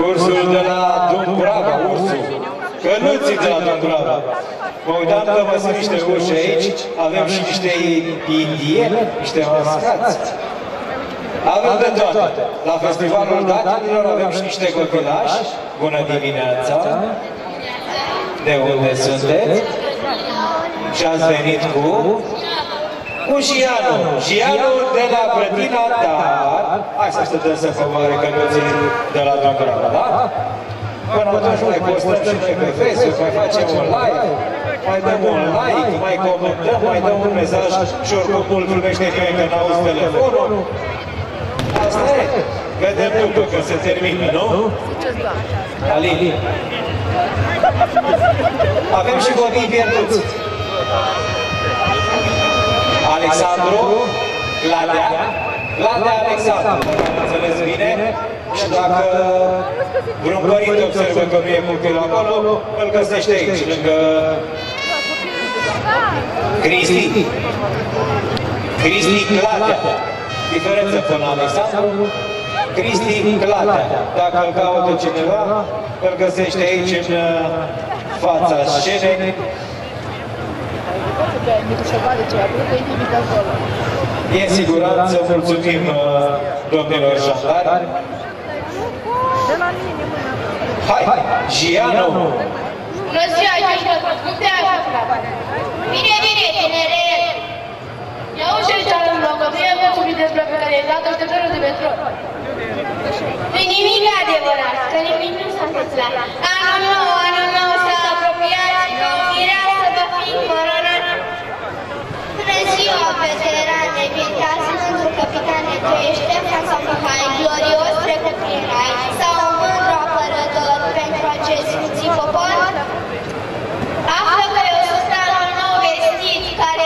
cursul de la Dumbrava, cănuții de la Dumbrava. Mă uitam că vă sunt niște urși aici, avem și niște indieni, niște mascați. Avem de toate. La festivalul datinilor avem și niște copilași. Bună dimineața! De unde sunteți? Și ați venit cu? Cu Gianu, Gianu de la Prătina, dar hai să stătăm să fă mare călății de la Dumbrava, da? Până atunci mai postăm și noi pe Facebook, mai facem un live, mai dăm un like, mai comentăm, mai dăm un mesaj și oricum îl primește că n-auzi telefonul. Asta e, vedem totul că se termină, nu? Alin, avem și copii pierduți. Alexandru, Gladea Alexandru, dacă înțeles bine, și dacă vreun părinte observă că nu e copil acolo, îl găsește aici, lângă Cristi. Cristi Gladea, diferență până Alexandru, Cristi Gladea. Dacă îl caută cineva, îl găsește aici, în fața scenei. E în siguranță, mulțumim domnilor jandarmi. Hai, Gianu! Bună ziua, Gianu! Cum te-ai aflat? Bine, bine, tineret! Ia ușește în loc, că nu e mulțumit despre pe care i-ai dat-o de felul de petrol. Nu e nimic adevărat, că nimic nu s-a întâmplat. Anul nou s-a apropiat și că mireasă va fi coronar. Bună ziua, veterane, militar, suntul capitan de crește, fața mai glorios trecut prin rai, sau un mândru apărător pentru acest sfinții popor? Află că e o stanul nou vestit, care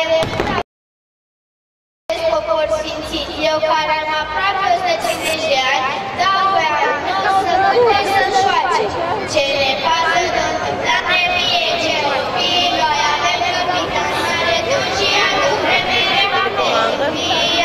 acest popor sfințit, eu care am aproape 150 de ani, dau pe anul nou să mântec să-l joace. Ce ne pasă de întâmplat ne fie, ce vor fi, noi avem capitan, mare tu și anul vremele mate. Thank you.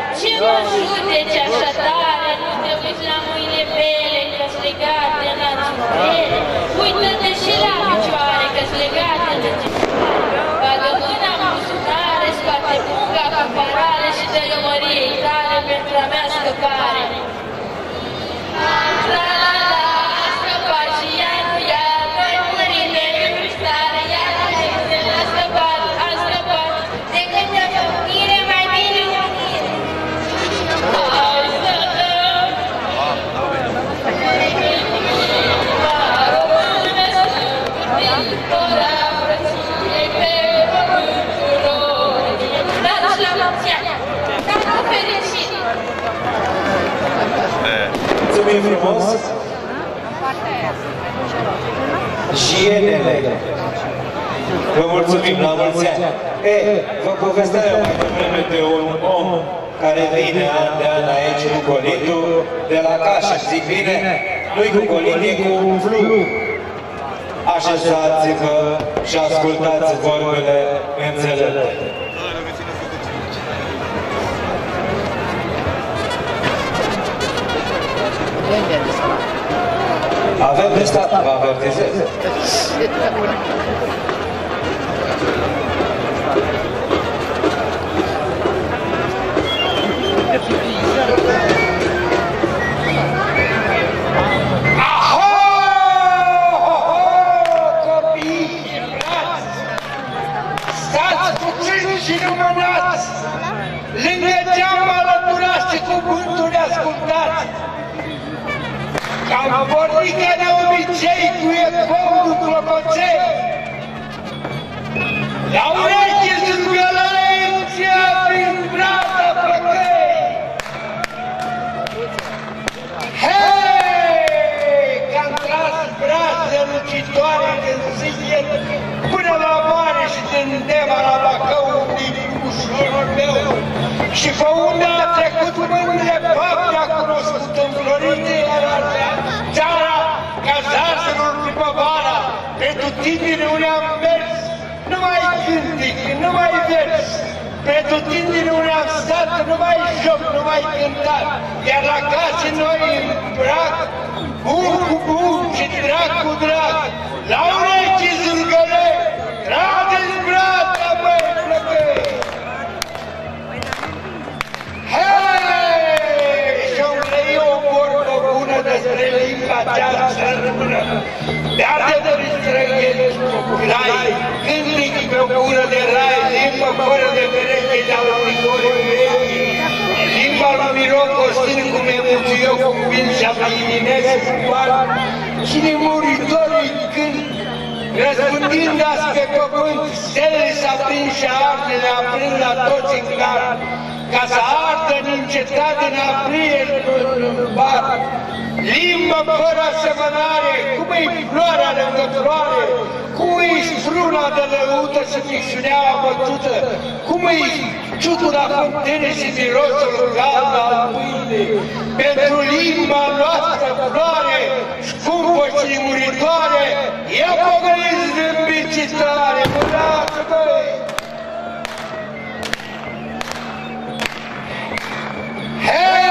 Mulțumim frumos! Jienele! Vă mulțumim, la mulți ani! Vă povesteam eu mai devreme de un om care vine an de an aici cu colitul de la Cașa, zic bine? Nu-i cu colit, e cu un flu! Așezați-vă și ascultați vorbele înțelepte! Avem de stat, vă avertizez. Am vorbit ca de obicei cu epoul clopoței. La Onesti sunt violenția prin brata plăcăi. Hei, că-am tras brațe lucitoare din sâie până la mare și din dema la Bacău din ușorul meu. Și pe unde a trecut mâinile faptea cunoscut înflorite iar altea. Seara, ca zarselor primăvara, pentru tindine unde-am mers, numai cântic, numai vers. Pentru tindine unde-am stat, numai joc, numai cântat. Iar la case noi în brac, bun cu bun și drag cu drag. La urechi zângăle, trage-ți brața, măi plăcăi! Hei! Și-o vrei o vorbă bună despre limba aceasta rămână. De-ar de dorit străgheți cu rai, gândic pe o bună de rai, limba fără de pereche de-a luminorii urechii. Limba lui Miroc o stâng cum e muțiu, cum vin și-a plinesc cu bani. Cine muritorii când, răspândindu-se pe pământ, stelele s-a prins și arde le-a prins la toți în car. Ca să ardă în încetate în aprie în bar. Limba fără asemănare, cum e floarea lângă floare, cum e struna de lăută și ficțiunea abătută, cum e ciutul la fântâne și mirosul cald al pâinii. Pentru limba noastră floare, scumpă și muritoare, ea pogăliți zâmbiți și tare. Bravo, băi! Hei!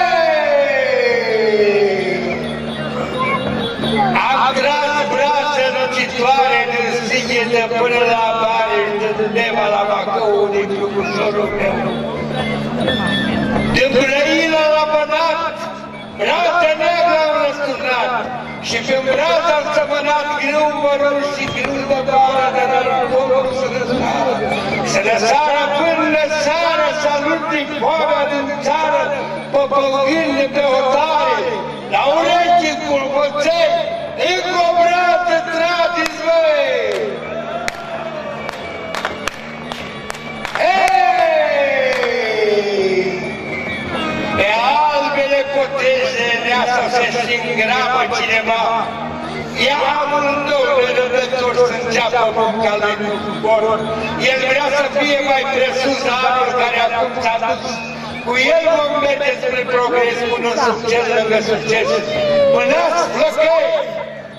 Am tras brațe lucitoare din sighetă până la mare, din dema la Bacău, din Clucușorul meu. Din Brăila la Bănat, brațe neagră am răsturnat, și pe-n brațe am sămănat grâu mărul și grâu de bara, dar la locul să răsară. Să răsară până seara, salut din foamea din țară, păpăgând pe hotare, la urechi culpăței, încă o brață tradiți, băi! Hei! Pe albele coteze neasa se singramă cineva, ea amândouă rădători să-nceapă munca lui Cupor. El vrea să fie mai presus la anul care acum s-a dus. Cu el vom merge spre progres, până succes lângă succes. Mânați, plăcăi,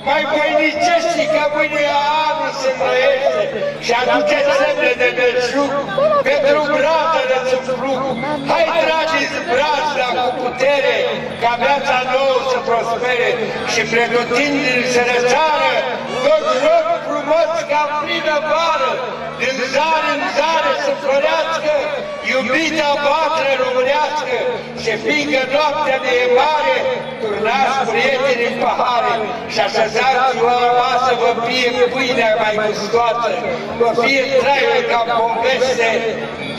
mai voinicești ca mâine anul se înrăiește și aduceți semne de belșug pentru bratele sub flug. Hai, trageți brațla cu putere, ca viața nouă să prospere și pretutindeni se răsară tot rog frumos ca plină vară, din zare în zare să florească. iubita patră românească, și fiindcă noaptea ne e mare, turnați prieteni în pahare și așezați-o la masă, vă fie pâinea mai gustoasă, vă fie traiul ca poveste,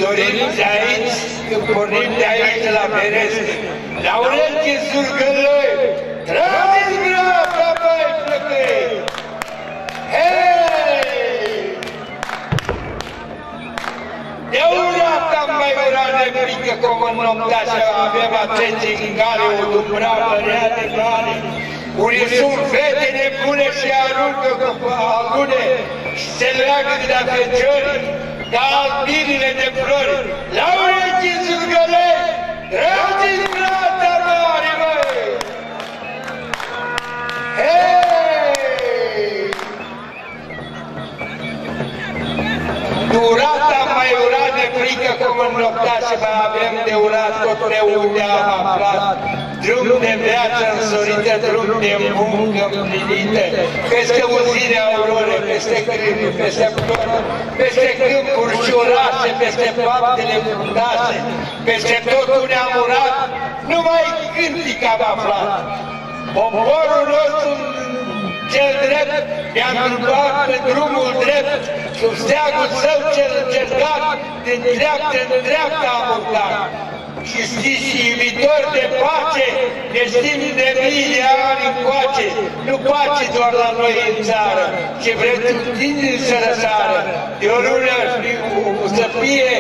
dorim de aici, când pornim de aici la fereste. La ureche surgălăi, trăbiți vreodată, băi plăcăi! Hei! De urată am mai vrea nebrică, cum în noaptea și avem atenții în care o dumbrată rea de mare. Unii sunt fete nebune și aruncă cu alune și se leagă de la feciori, ca albinile de flori. La ureche surgălăi, trăbiți vreodată, mare, băi! Hei! Durata mai urat de frică, cum în nopta și mai avem de urat tot pe unde am aflat. Drum de viață însorită, drum de muncă împlinită, peste uzine aurore, peste crâni, peste plori, peste câmpuri și orașe, peste faptele fruntase, peste tot unde am urat, numai cântic am aflat. Poporul nostru cel drept, ne-am întrupat pe drumul drept, sub steagul său cel încercat, din dreapta am urcat. Și știți, iubitori de pace, ne știm de mii de ani încoace, nu pace doar la noi în țară, ce vreți întindeni să răsară, de o lună să fie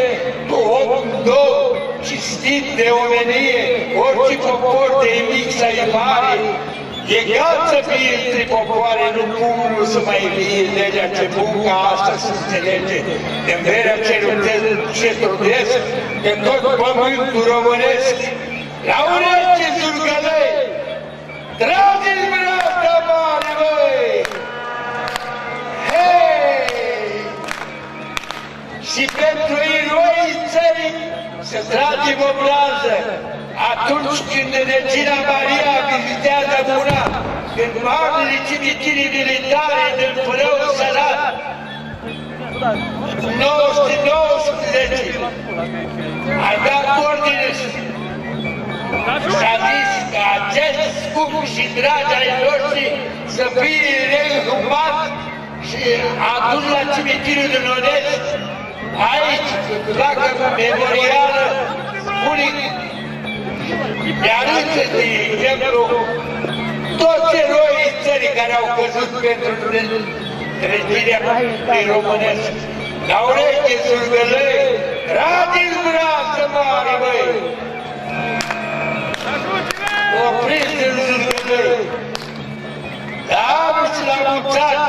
două, cinstit de omenie, orice popor de mic sau mare, egal să fie între popoare, nu pumnul să mai vie legea ce munca asta se înțelege. De verea ce luptesc, ce trudesc, de tot pământul românesc. La ureche surgălăi, trageți vreodată mare, băi! Hei! Și pentru eroii țării să tragem o blanză, atunci când Regina Maria vizitează Muna, când marile cimitirii militare din Părău Sărat, 1919, a dat ordine și a zis că acest scump și dragi ai noștri să fie reînhumat și adus la cimitirul din Onesti, aici, placa memorială, unii ne arătă de exemplu toți eroii țării care au căzut pentru regirea din românesc. La ureche surgălăi, trageți vreodată mare, băi! Opriți în surgălăi! La anul și la mulți ani!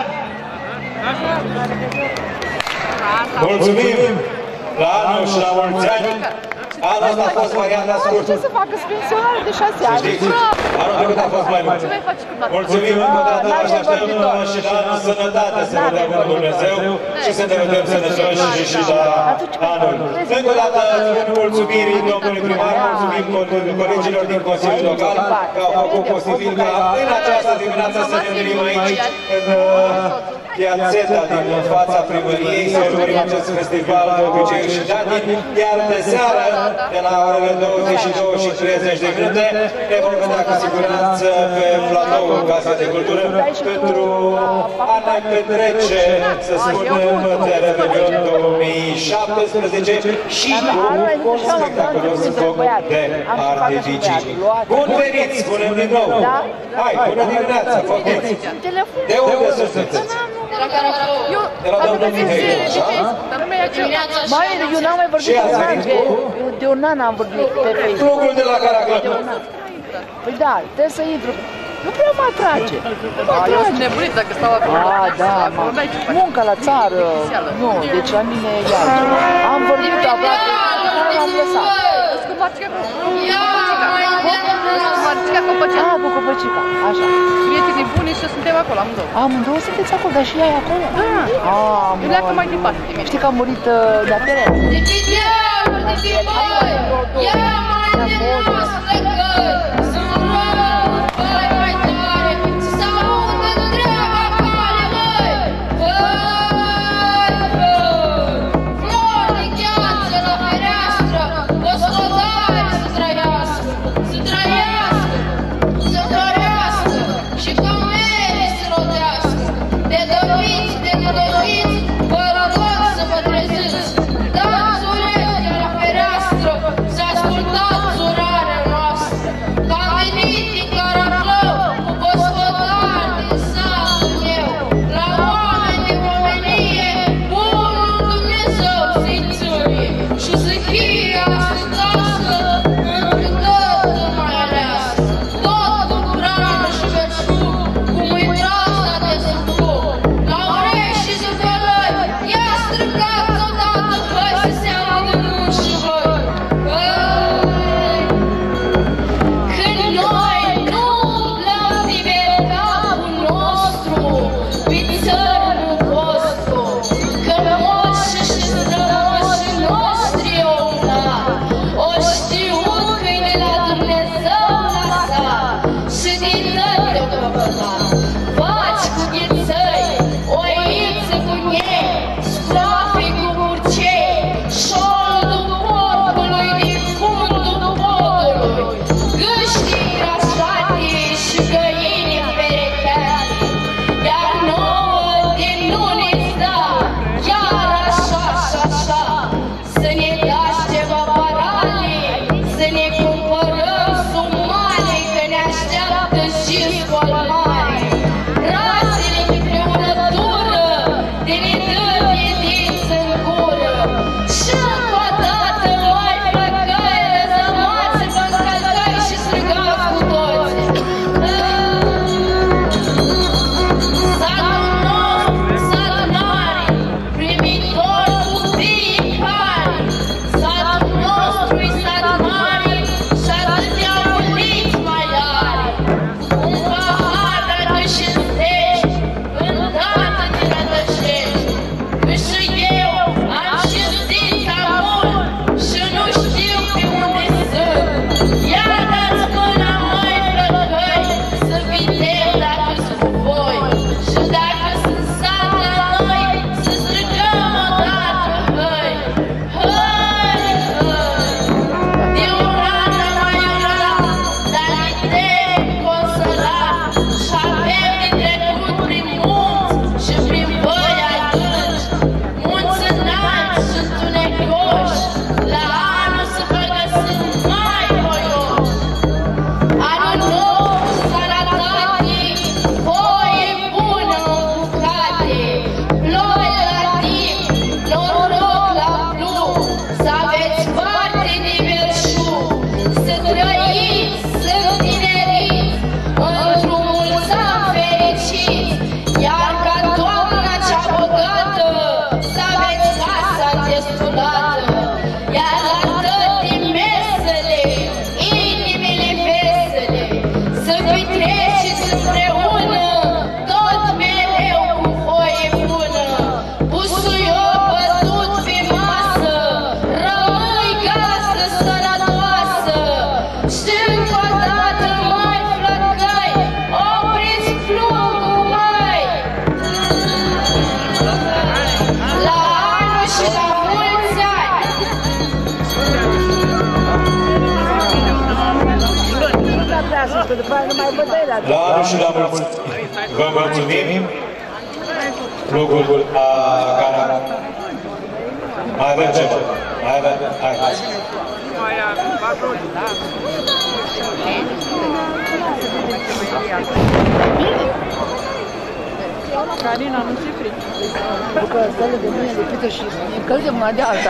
Mulțumim! La anul și la mulți ani! Anul a fost varianta scurtă. Ce să facă pensionare de 6 ani? Anul trecut a fost mai mult. Mulțumim încă o dată, așteptăm și la anul sănătate să vă dea Bunul Dumnezeu și să ne vedem sănătoși și la anul. Încă o dată mulțumirii domnului primar, mulțumim colegilor din Consiliul Local că au făcut posibil ca în această dimineață să ne venim aici în piațeta din fața primăriei, să urmărim acest festival de obiceiuri și datini, iar de seară, de la orele 22:30, ne vom vedea cu siguranță pe platoul Casa de Cultură pentru a ne petrece, să spunem, de Revelion 2017 și cu spectaculos foc de artificii. Bun venit, spunem din nou! Hai, bună dimineața, făcuți! De unde sunteți? De la domnul Mihai, așa? Eu n-am mai vorbit cu Caraclă, de un an am vorbit pe Facebook. Clubul de la Caraclă. Păi da, trebuie să intru. Nu prea mă atrage. Eu sunt nebunit dacă stau acolo. A, da, munca la țară. Nu, deci la mine e altceva. Am vorbit aproape, dar l-am lăsat. A, cu Copăcica, așa. Prietenii buni și suntem acolo, amândouă. Amândouă sunteți acolo, dar și ea e acolo? Da, eu leacă mai departe de mine. Știi că am murit de-a teren? De ce diavol, de ce boi? Ia mai de noastră găi, sunt rău, băi mai tare, să s-audă întreaga care, băi, băi, băi. Flori de gheață la fereastră, Doamne și vă mulțumim lucrul care mai merge. Mai merge. Hai. Carina, nu ți-e frică. După stăle de mâine de pite și încălzim una de alta.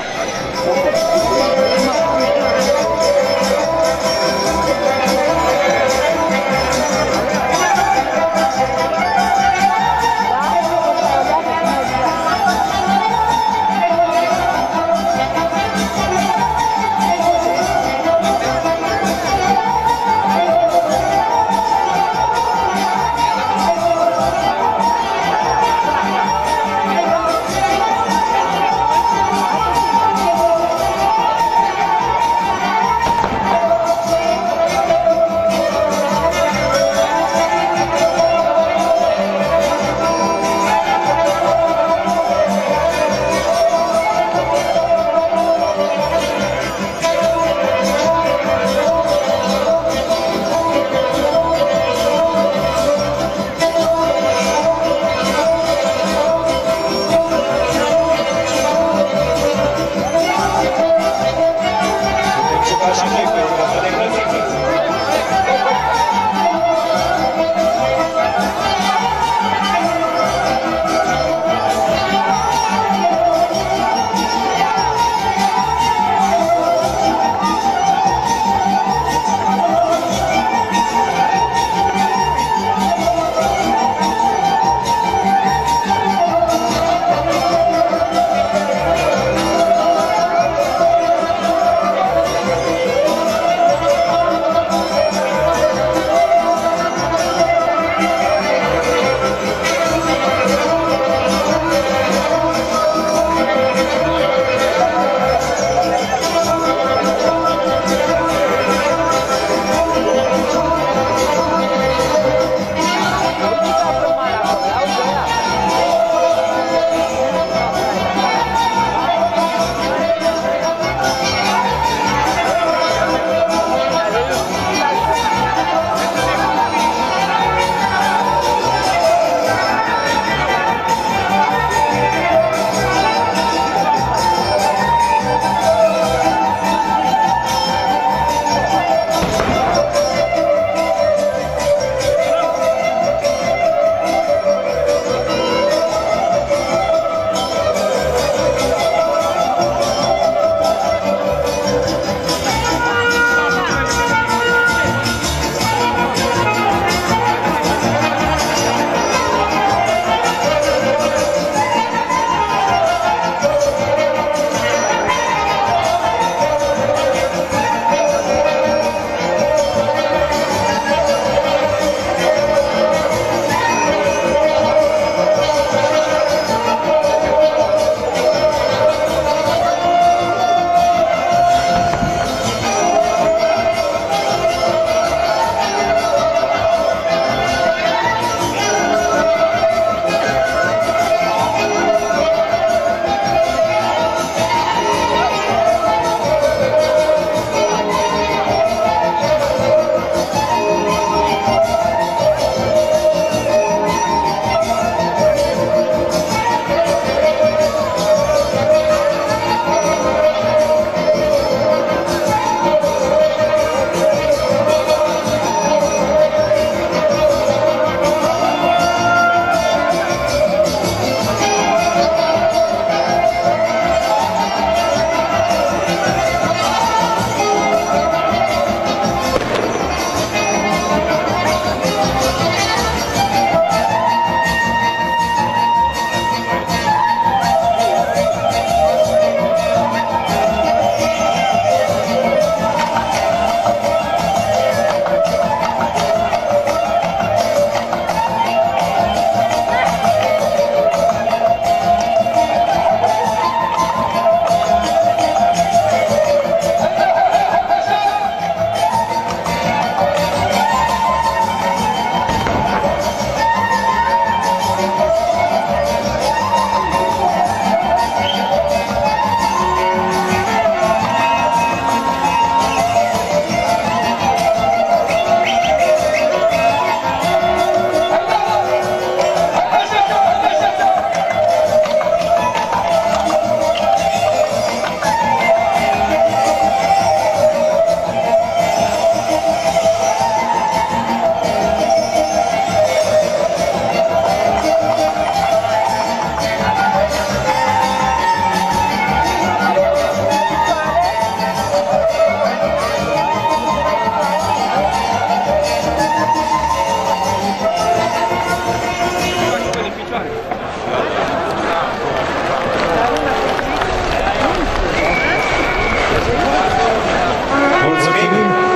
Mulțumim,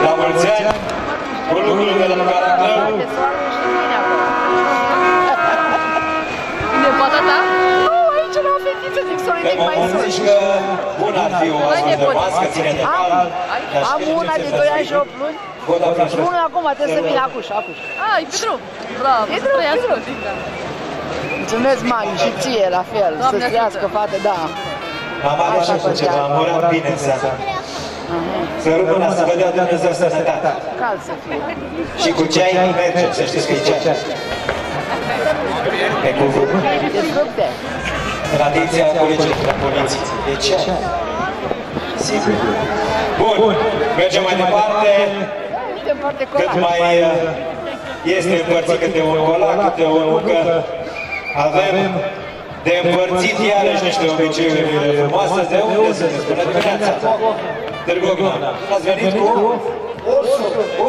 la mulți ani, cu lucrurile de la Caraclău. Nevota ta? Oh, aici era o fetiță, zic să o ridic mai sus. Că mă zici că una ar fi o astfel de mască, ține de pala. Am una de 2 ani și 8 luni. Bună acum, trebuie să vină acuși, acuși. Ai, Petru! Bravo! Petru! Mulțumesc, Mari, și ție, la fel. Să-ți crească, fată, da. Am așa cu ceva, am urat bine în seara. Să rămână, să vă dea Dumnezeu sănătate. Cald să fie. Și cu ceai mergem, să știți că e ceai. E cu fructe. E fructe. Tradiția colegilor de la poliție. E ceai. Sigur. Bun, mergem mai departe. Cât mai este împărțit câte un colac, câte o nucă. Avem de împărțit iarăși niște obiceiuri frumoase. De unde să se spună dimineața? Târgu Ocna. Ați venit cu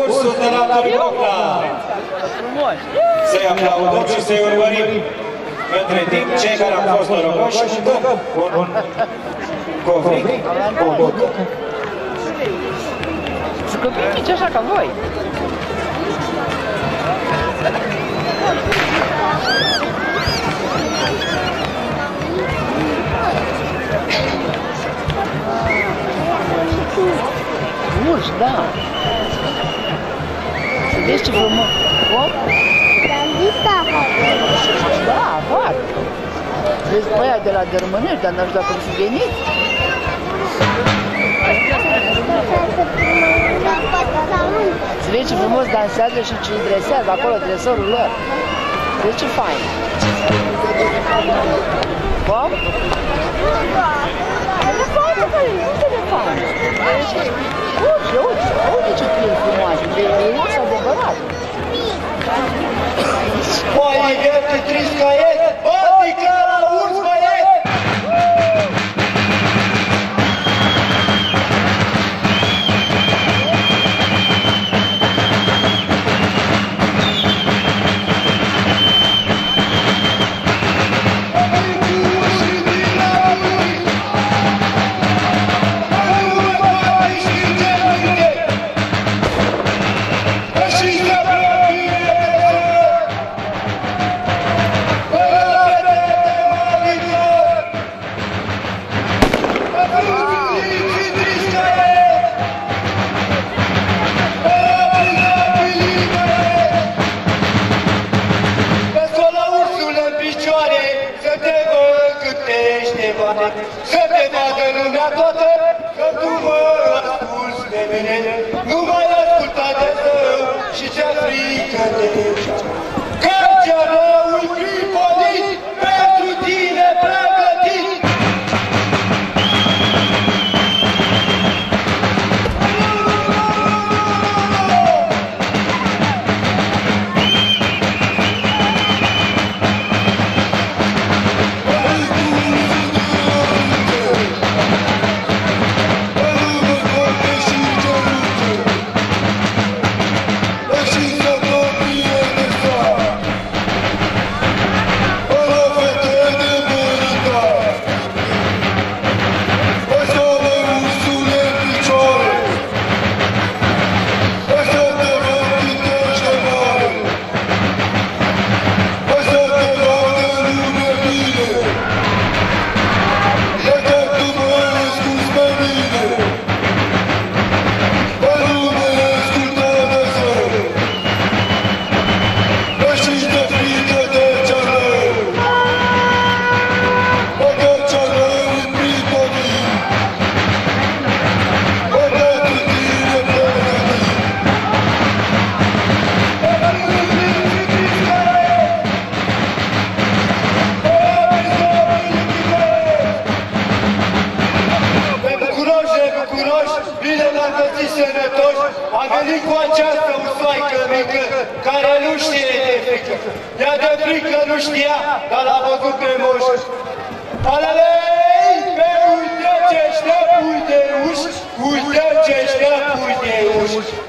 ursul de la Târgu Ocna. Să-i aplaudăm și să-i urmărim. Între timp, cei care au fost norocoși, un covric, o nucă. Sunt copii mici așa ca voi. Urși, da. Să vezi ce frumos. Te-am zis că a fost. Da, a fost. Vezi pe aia de la Dărmănești, dar n-aș da cum să veniți. Să vezi ce frumos dansează și ce dresează acolo, dresorul lor. Vezi ce fain. Cum? Uite, uite, uite ce plină frumoasă, e adevărat. Oaie, găte, trist ca e, adică la urs ca e! Să te vadă lumea toată, că tu mă asculti de mine. Nu mai asculta de tău și ți-a frică de mine. Că ți-a rău tripodit, pentru tine pregătit.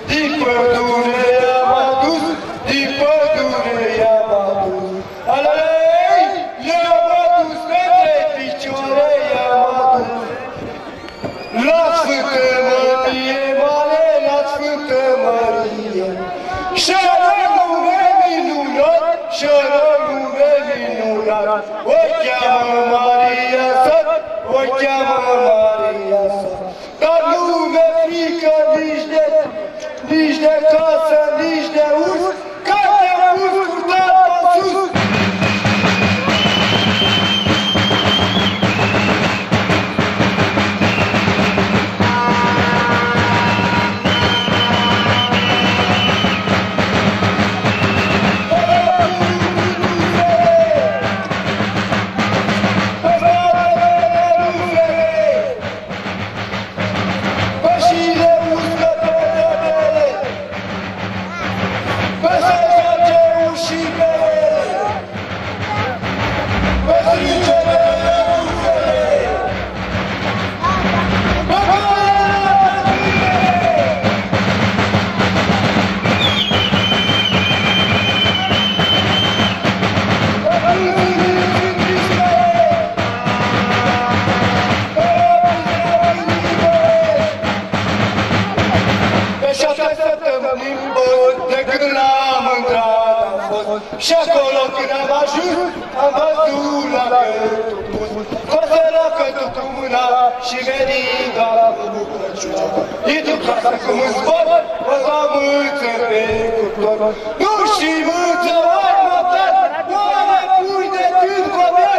Din pădure i-am adus. Alelei, Dar lume frică, nici de casă, nici de urs, că te-am pus furtat pe sus. Și acolo când am ajuns, am văzut la gâtul pus, o sărăcătul cu mâna și venind la bucăciunea. Intru-n casă cum îmi zbor, o la mâță pe cuptor. Nu și mâță ai notat, oameni pui de când copiat.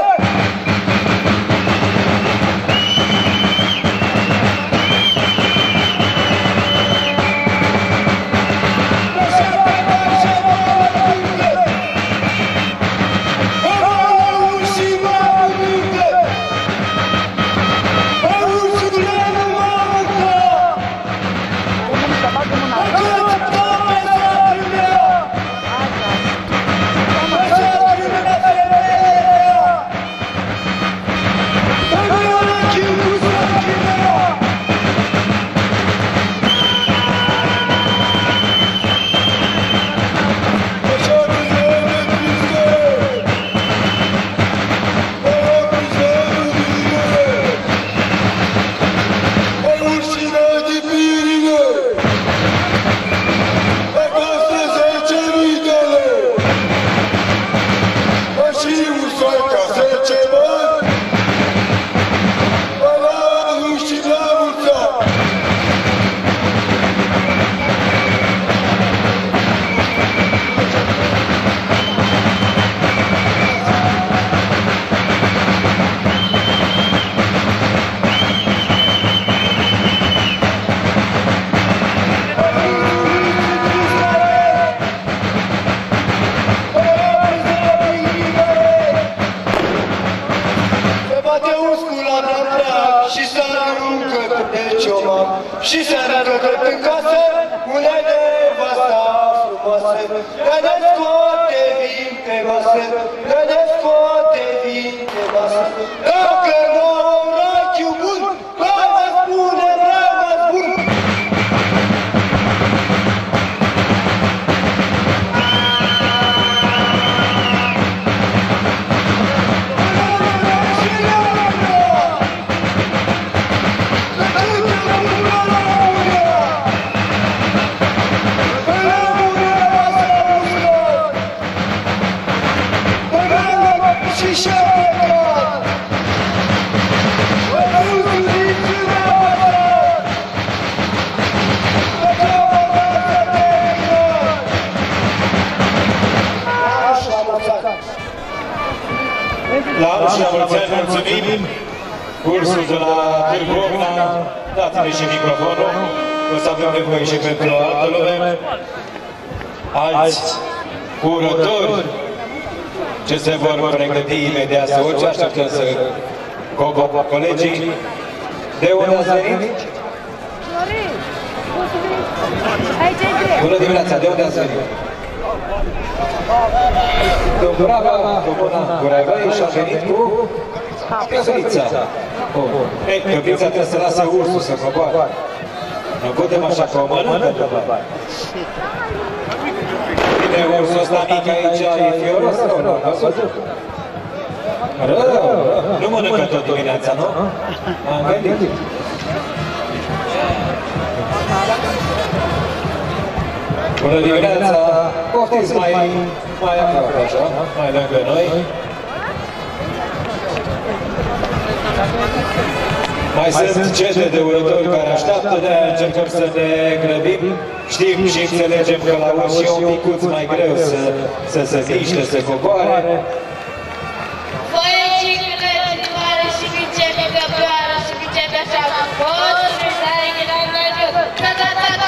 Și se arătă în casă, unde nevasta frumoasă, ne scoate vin pe masă, ne scoate vin pe masă. Dacă nu am rachiu bun, mai mă spune, mai mă spune. Mulțumim! Cursul de la Târgovna, dați-ne și microfonul, o să avem nevoie și pentru altă lume. Alți curători ce se vor pregăti imediat să urce, așteptăm să coboară colegii. De unde ați venit? Bună dimineața, de unde ați venit? Dumbrava, Guraibai și-a venit cu Căprița. Căprița trebuie să lase ursul să coboare. Nu putem așa că o mănâncă de băbari. Bine, ursul ăsta mic aici e fioros sau nu? Rău, nu mănâncă tot dimineața, nu? Am gândit. Bună dimineața! Poftiți mai lângă noi! Mai sunt cete de urători care așteaptă, de aia încercăm să ne grăbim. Știm și înțelegem că la urși e un picuț mai greu să se miște, să coboare. Voi și crezi mare și micetă că ploară și micetă așa. Voi și mare și micetă că ploară.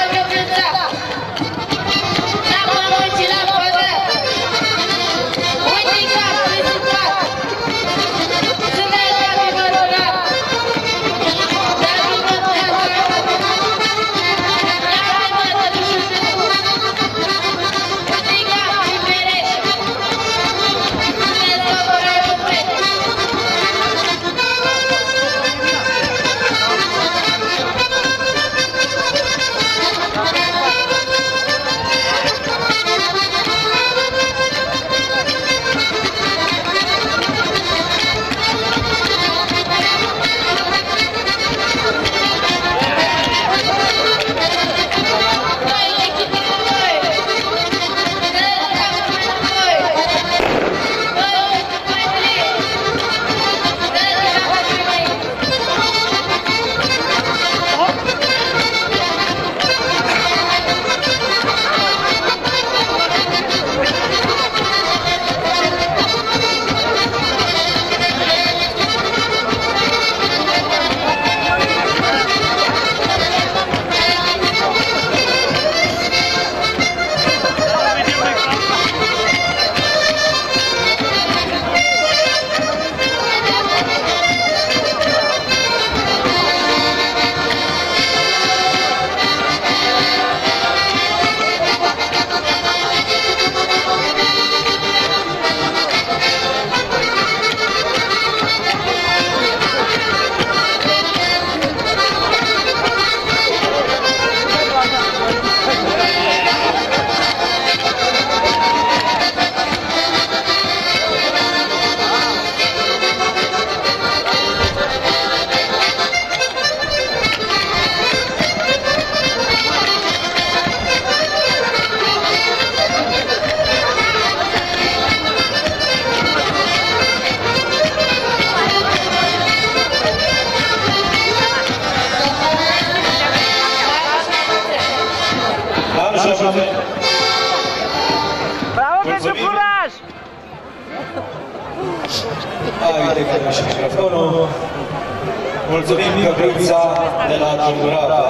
Mulțumim Căprița de la Dumbrava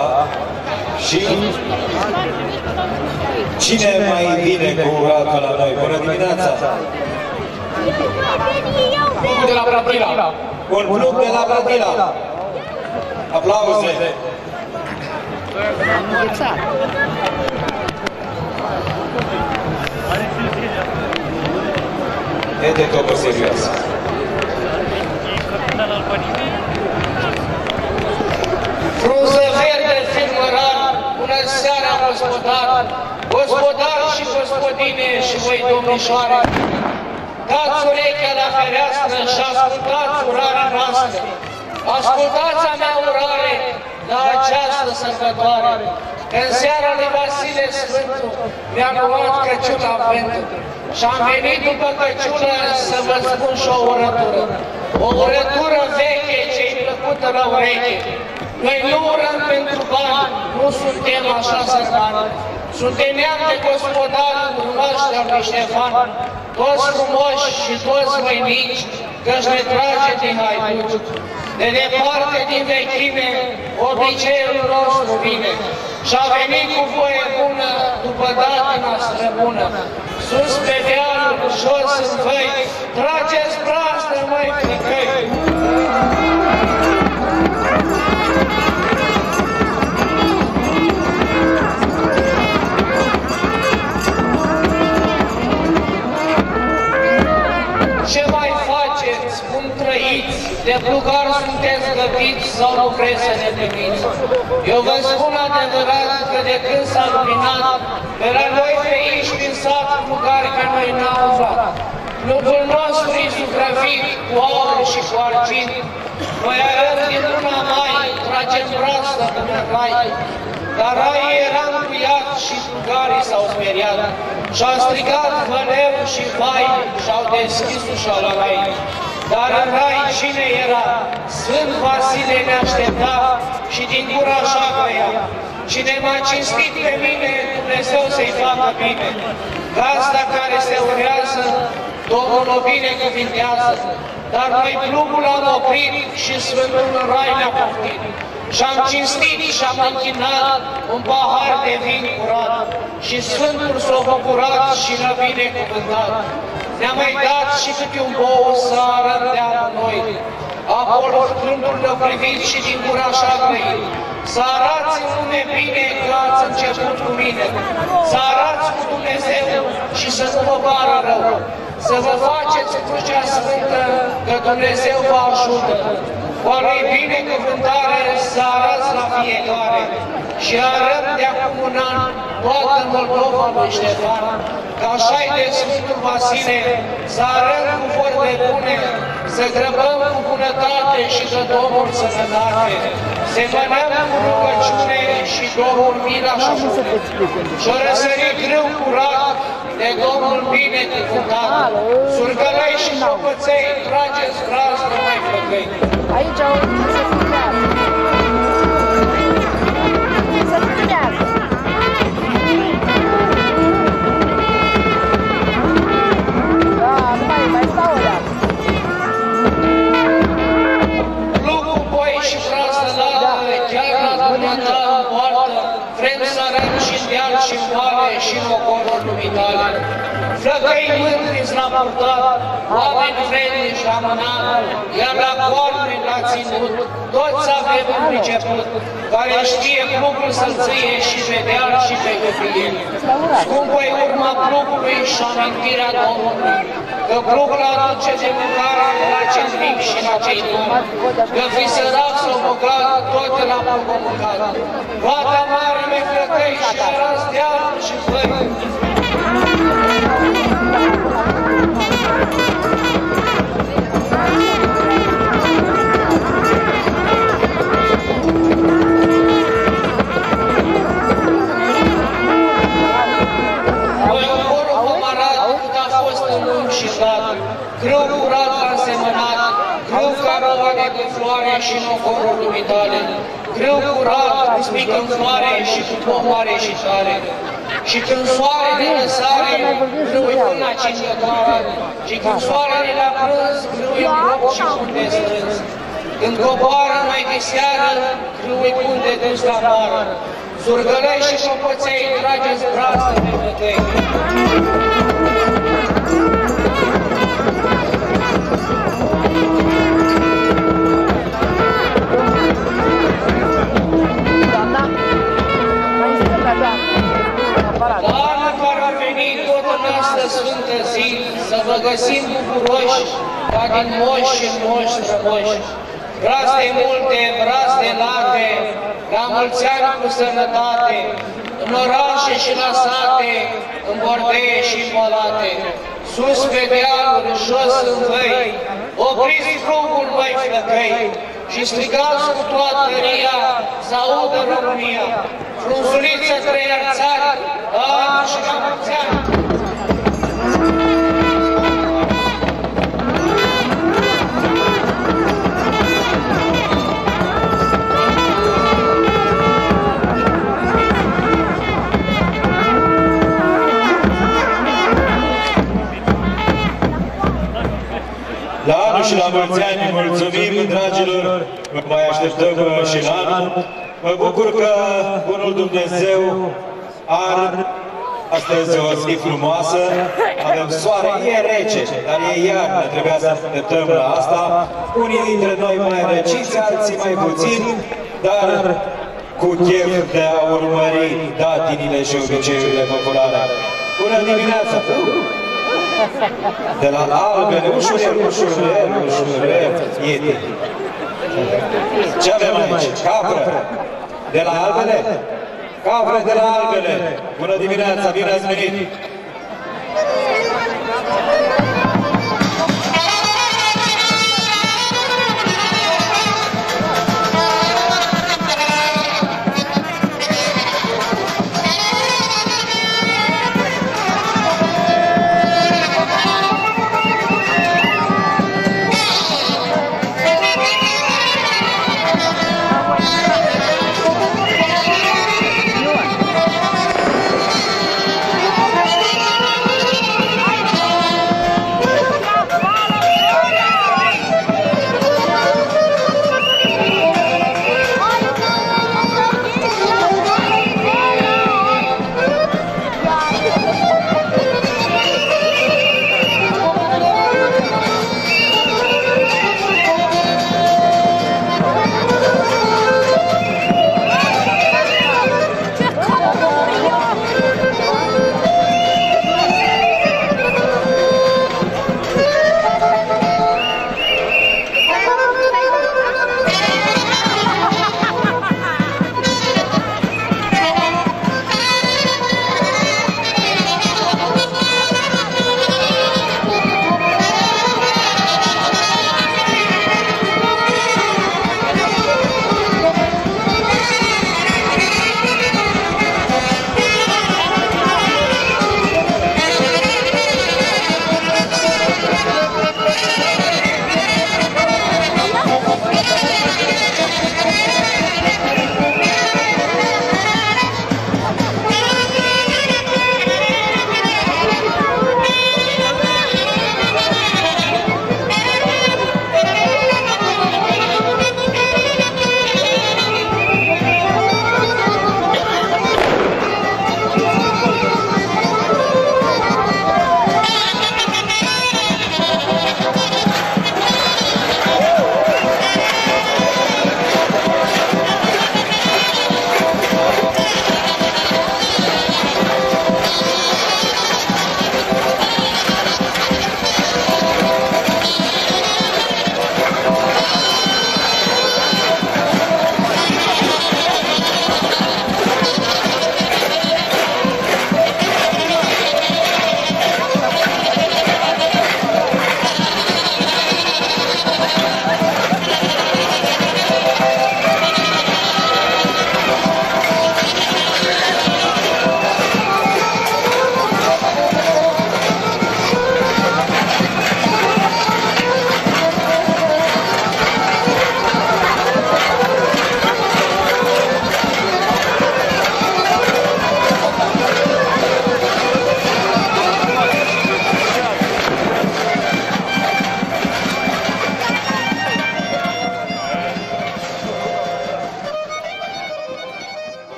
și cine mai vine cu uratul la noi? Bună dimineața! De la Bratila! Un club de la Bratila! Aplauze! E de topă serioasă! Frunză verde, filmăran, bună seara, gospodar, gospodar și gospodine și voi, domnișoare, dați urechea la fereastră și ascultați urarea noastră, ascultați a mea urare la această sărbătoare. În seara lui Vasile Sfântul mi-am luat Crăciuna în vântul și am venit după Crăciună să vă spun și o urătură. O urătură veche ce-i plăcută la ureche. Noi nu urăm pentru bani, nu suntem așa sărbani. Suntem neam de gospodar, urmași de-au niște fani. Toți frumoși și toți voinici, că-și ne trage din haiduci. De departe din vechime, obiceiul nostru vine. Și-a venit cu voie bună, după datina străbună. Sus pe deal, jos în văi, trageți brazdă, măi, fricăi! Ce mai faceți, cum trăiți, de plugar sunteți gătiți sau nu vreți să ne primiți? Eu vă spun adevărat că de când s-a luminat, pe la noi pe aici din sat plugari ca noi n-am aflat. Lupul nostru e suprafit, cu aur și cu argint, noi arăt din luna mai, tragem brazdă până rai. Dar rai eram cu iad și plugarii s-au speriat. Și-a strigat văleu și vai, și-au deschis ușa la mei. Dar arătai cine era. Sfânt Vasile ne aștepta și din gura așa voia. Cine m-a cinstit pe mine, Dumnezeu să-i facă bine. Gazda care se urează, Domnul o binecuvintează. Dar noi plugul am oprit și Sfântul în rai ne-a poftit. Și-am cinstit și-am închinat un pahar de vin curat. Și Sfântul s-a bucurat și ne-a binecuvântat. Ne-a mai dat și câte un bou să arăteam noi. Acolo Sfântul ne-a privit și din gura și-a grăit. Să arăți lume bine că ați început cu mine. Să arăți cu Dumnezeu și să-ți povară rău. Să vă faceți crucea sfântă, că Dumnezeu vă ajută. Oare binecuvântare să arăți la fiecare. Și arăt de acum un an toată Moldova lui Ștefan. Că așa-i de Sfântul Vasile, să arăt cu vorbe bune, să grăbăm cu bunătate și că Domnul să ne date. Se mănăm cu rugăciune și Domnul mila și ajute. Și-o răsări greu curat, de Domnul bine de cântat. Surgălei și șopăței, trageți gras, nu mai plăcăi. Aici au urmă să studează. Să studează. Da, mai stau o dată. Lugul, boi și frasă lală, chiar la bunătă în poartă, vrem să arăt și-n deal și-n vale și-n ocorul lumii tale. Flăcăi mândriți la purtat, oameni vrednici la mânat, iar la coarne la ținut, toți avem un priceput, care știe plugul să-l ție și pe deal și pe gâfie. Scumpă-i urma plugului și amintirea Domnului, că plugul aduce de mâncare la cei mici și la cei domni, că fi sărac sau bogat, tot la plugul mâncat. Vata mare me flăcăi și arăți deal și fără. Greu curat la însemănat, greu ca roa de cu floare și în ocorul lumii tale, greu curat, îți mică în floare și cu pomoare și tare. Și când soarele ne sare, greu e până cingătoare, și când soarele la prânz, greu e greu și unde strâns. Când coboară mai de seară, greu e unde dus la bară. Surgălei și șopăței, trageți brațe de plătei. Doamna care a venit tot în asta sfântă zi, să vă găsim bucuroși, ca din moși și moși strămoși. Braste multe, braste late, la mulți ani cu sănătate, în orașe și la sate, în bordeie și în molate. Sus pe dealuri, jos în văi, opriți frumul mai flăcăi, și strigați cu toată ria, să audă România. Frunzuliță trăiarțat, doamnă și la mulți ani! La anul și la mulți ani mulțumim, dragilor, mai așteptăm și la anul. Mă bucur că Bunul Dumnezeu are astăzi o zi frumoasă, avem soare, e rece, dar e iarnă, trebuia să așteptăm la asta. Unii dintre noi mai răciți, alții mai puțini, dar cu chef de a urmări datinile și obiceiurile populare. Bună dimineața! De la albele, ușurel, ușurel, ușurel, iete. Ce avem aici? Capră! De la albele? Capră de la albele! Bună dimineața! Bine ați venit!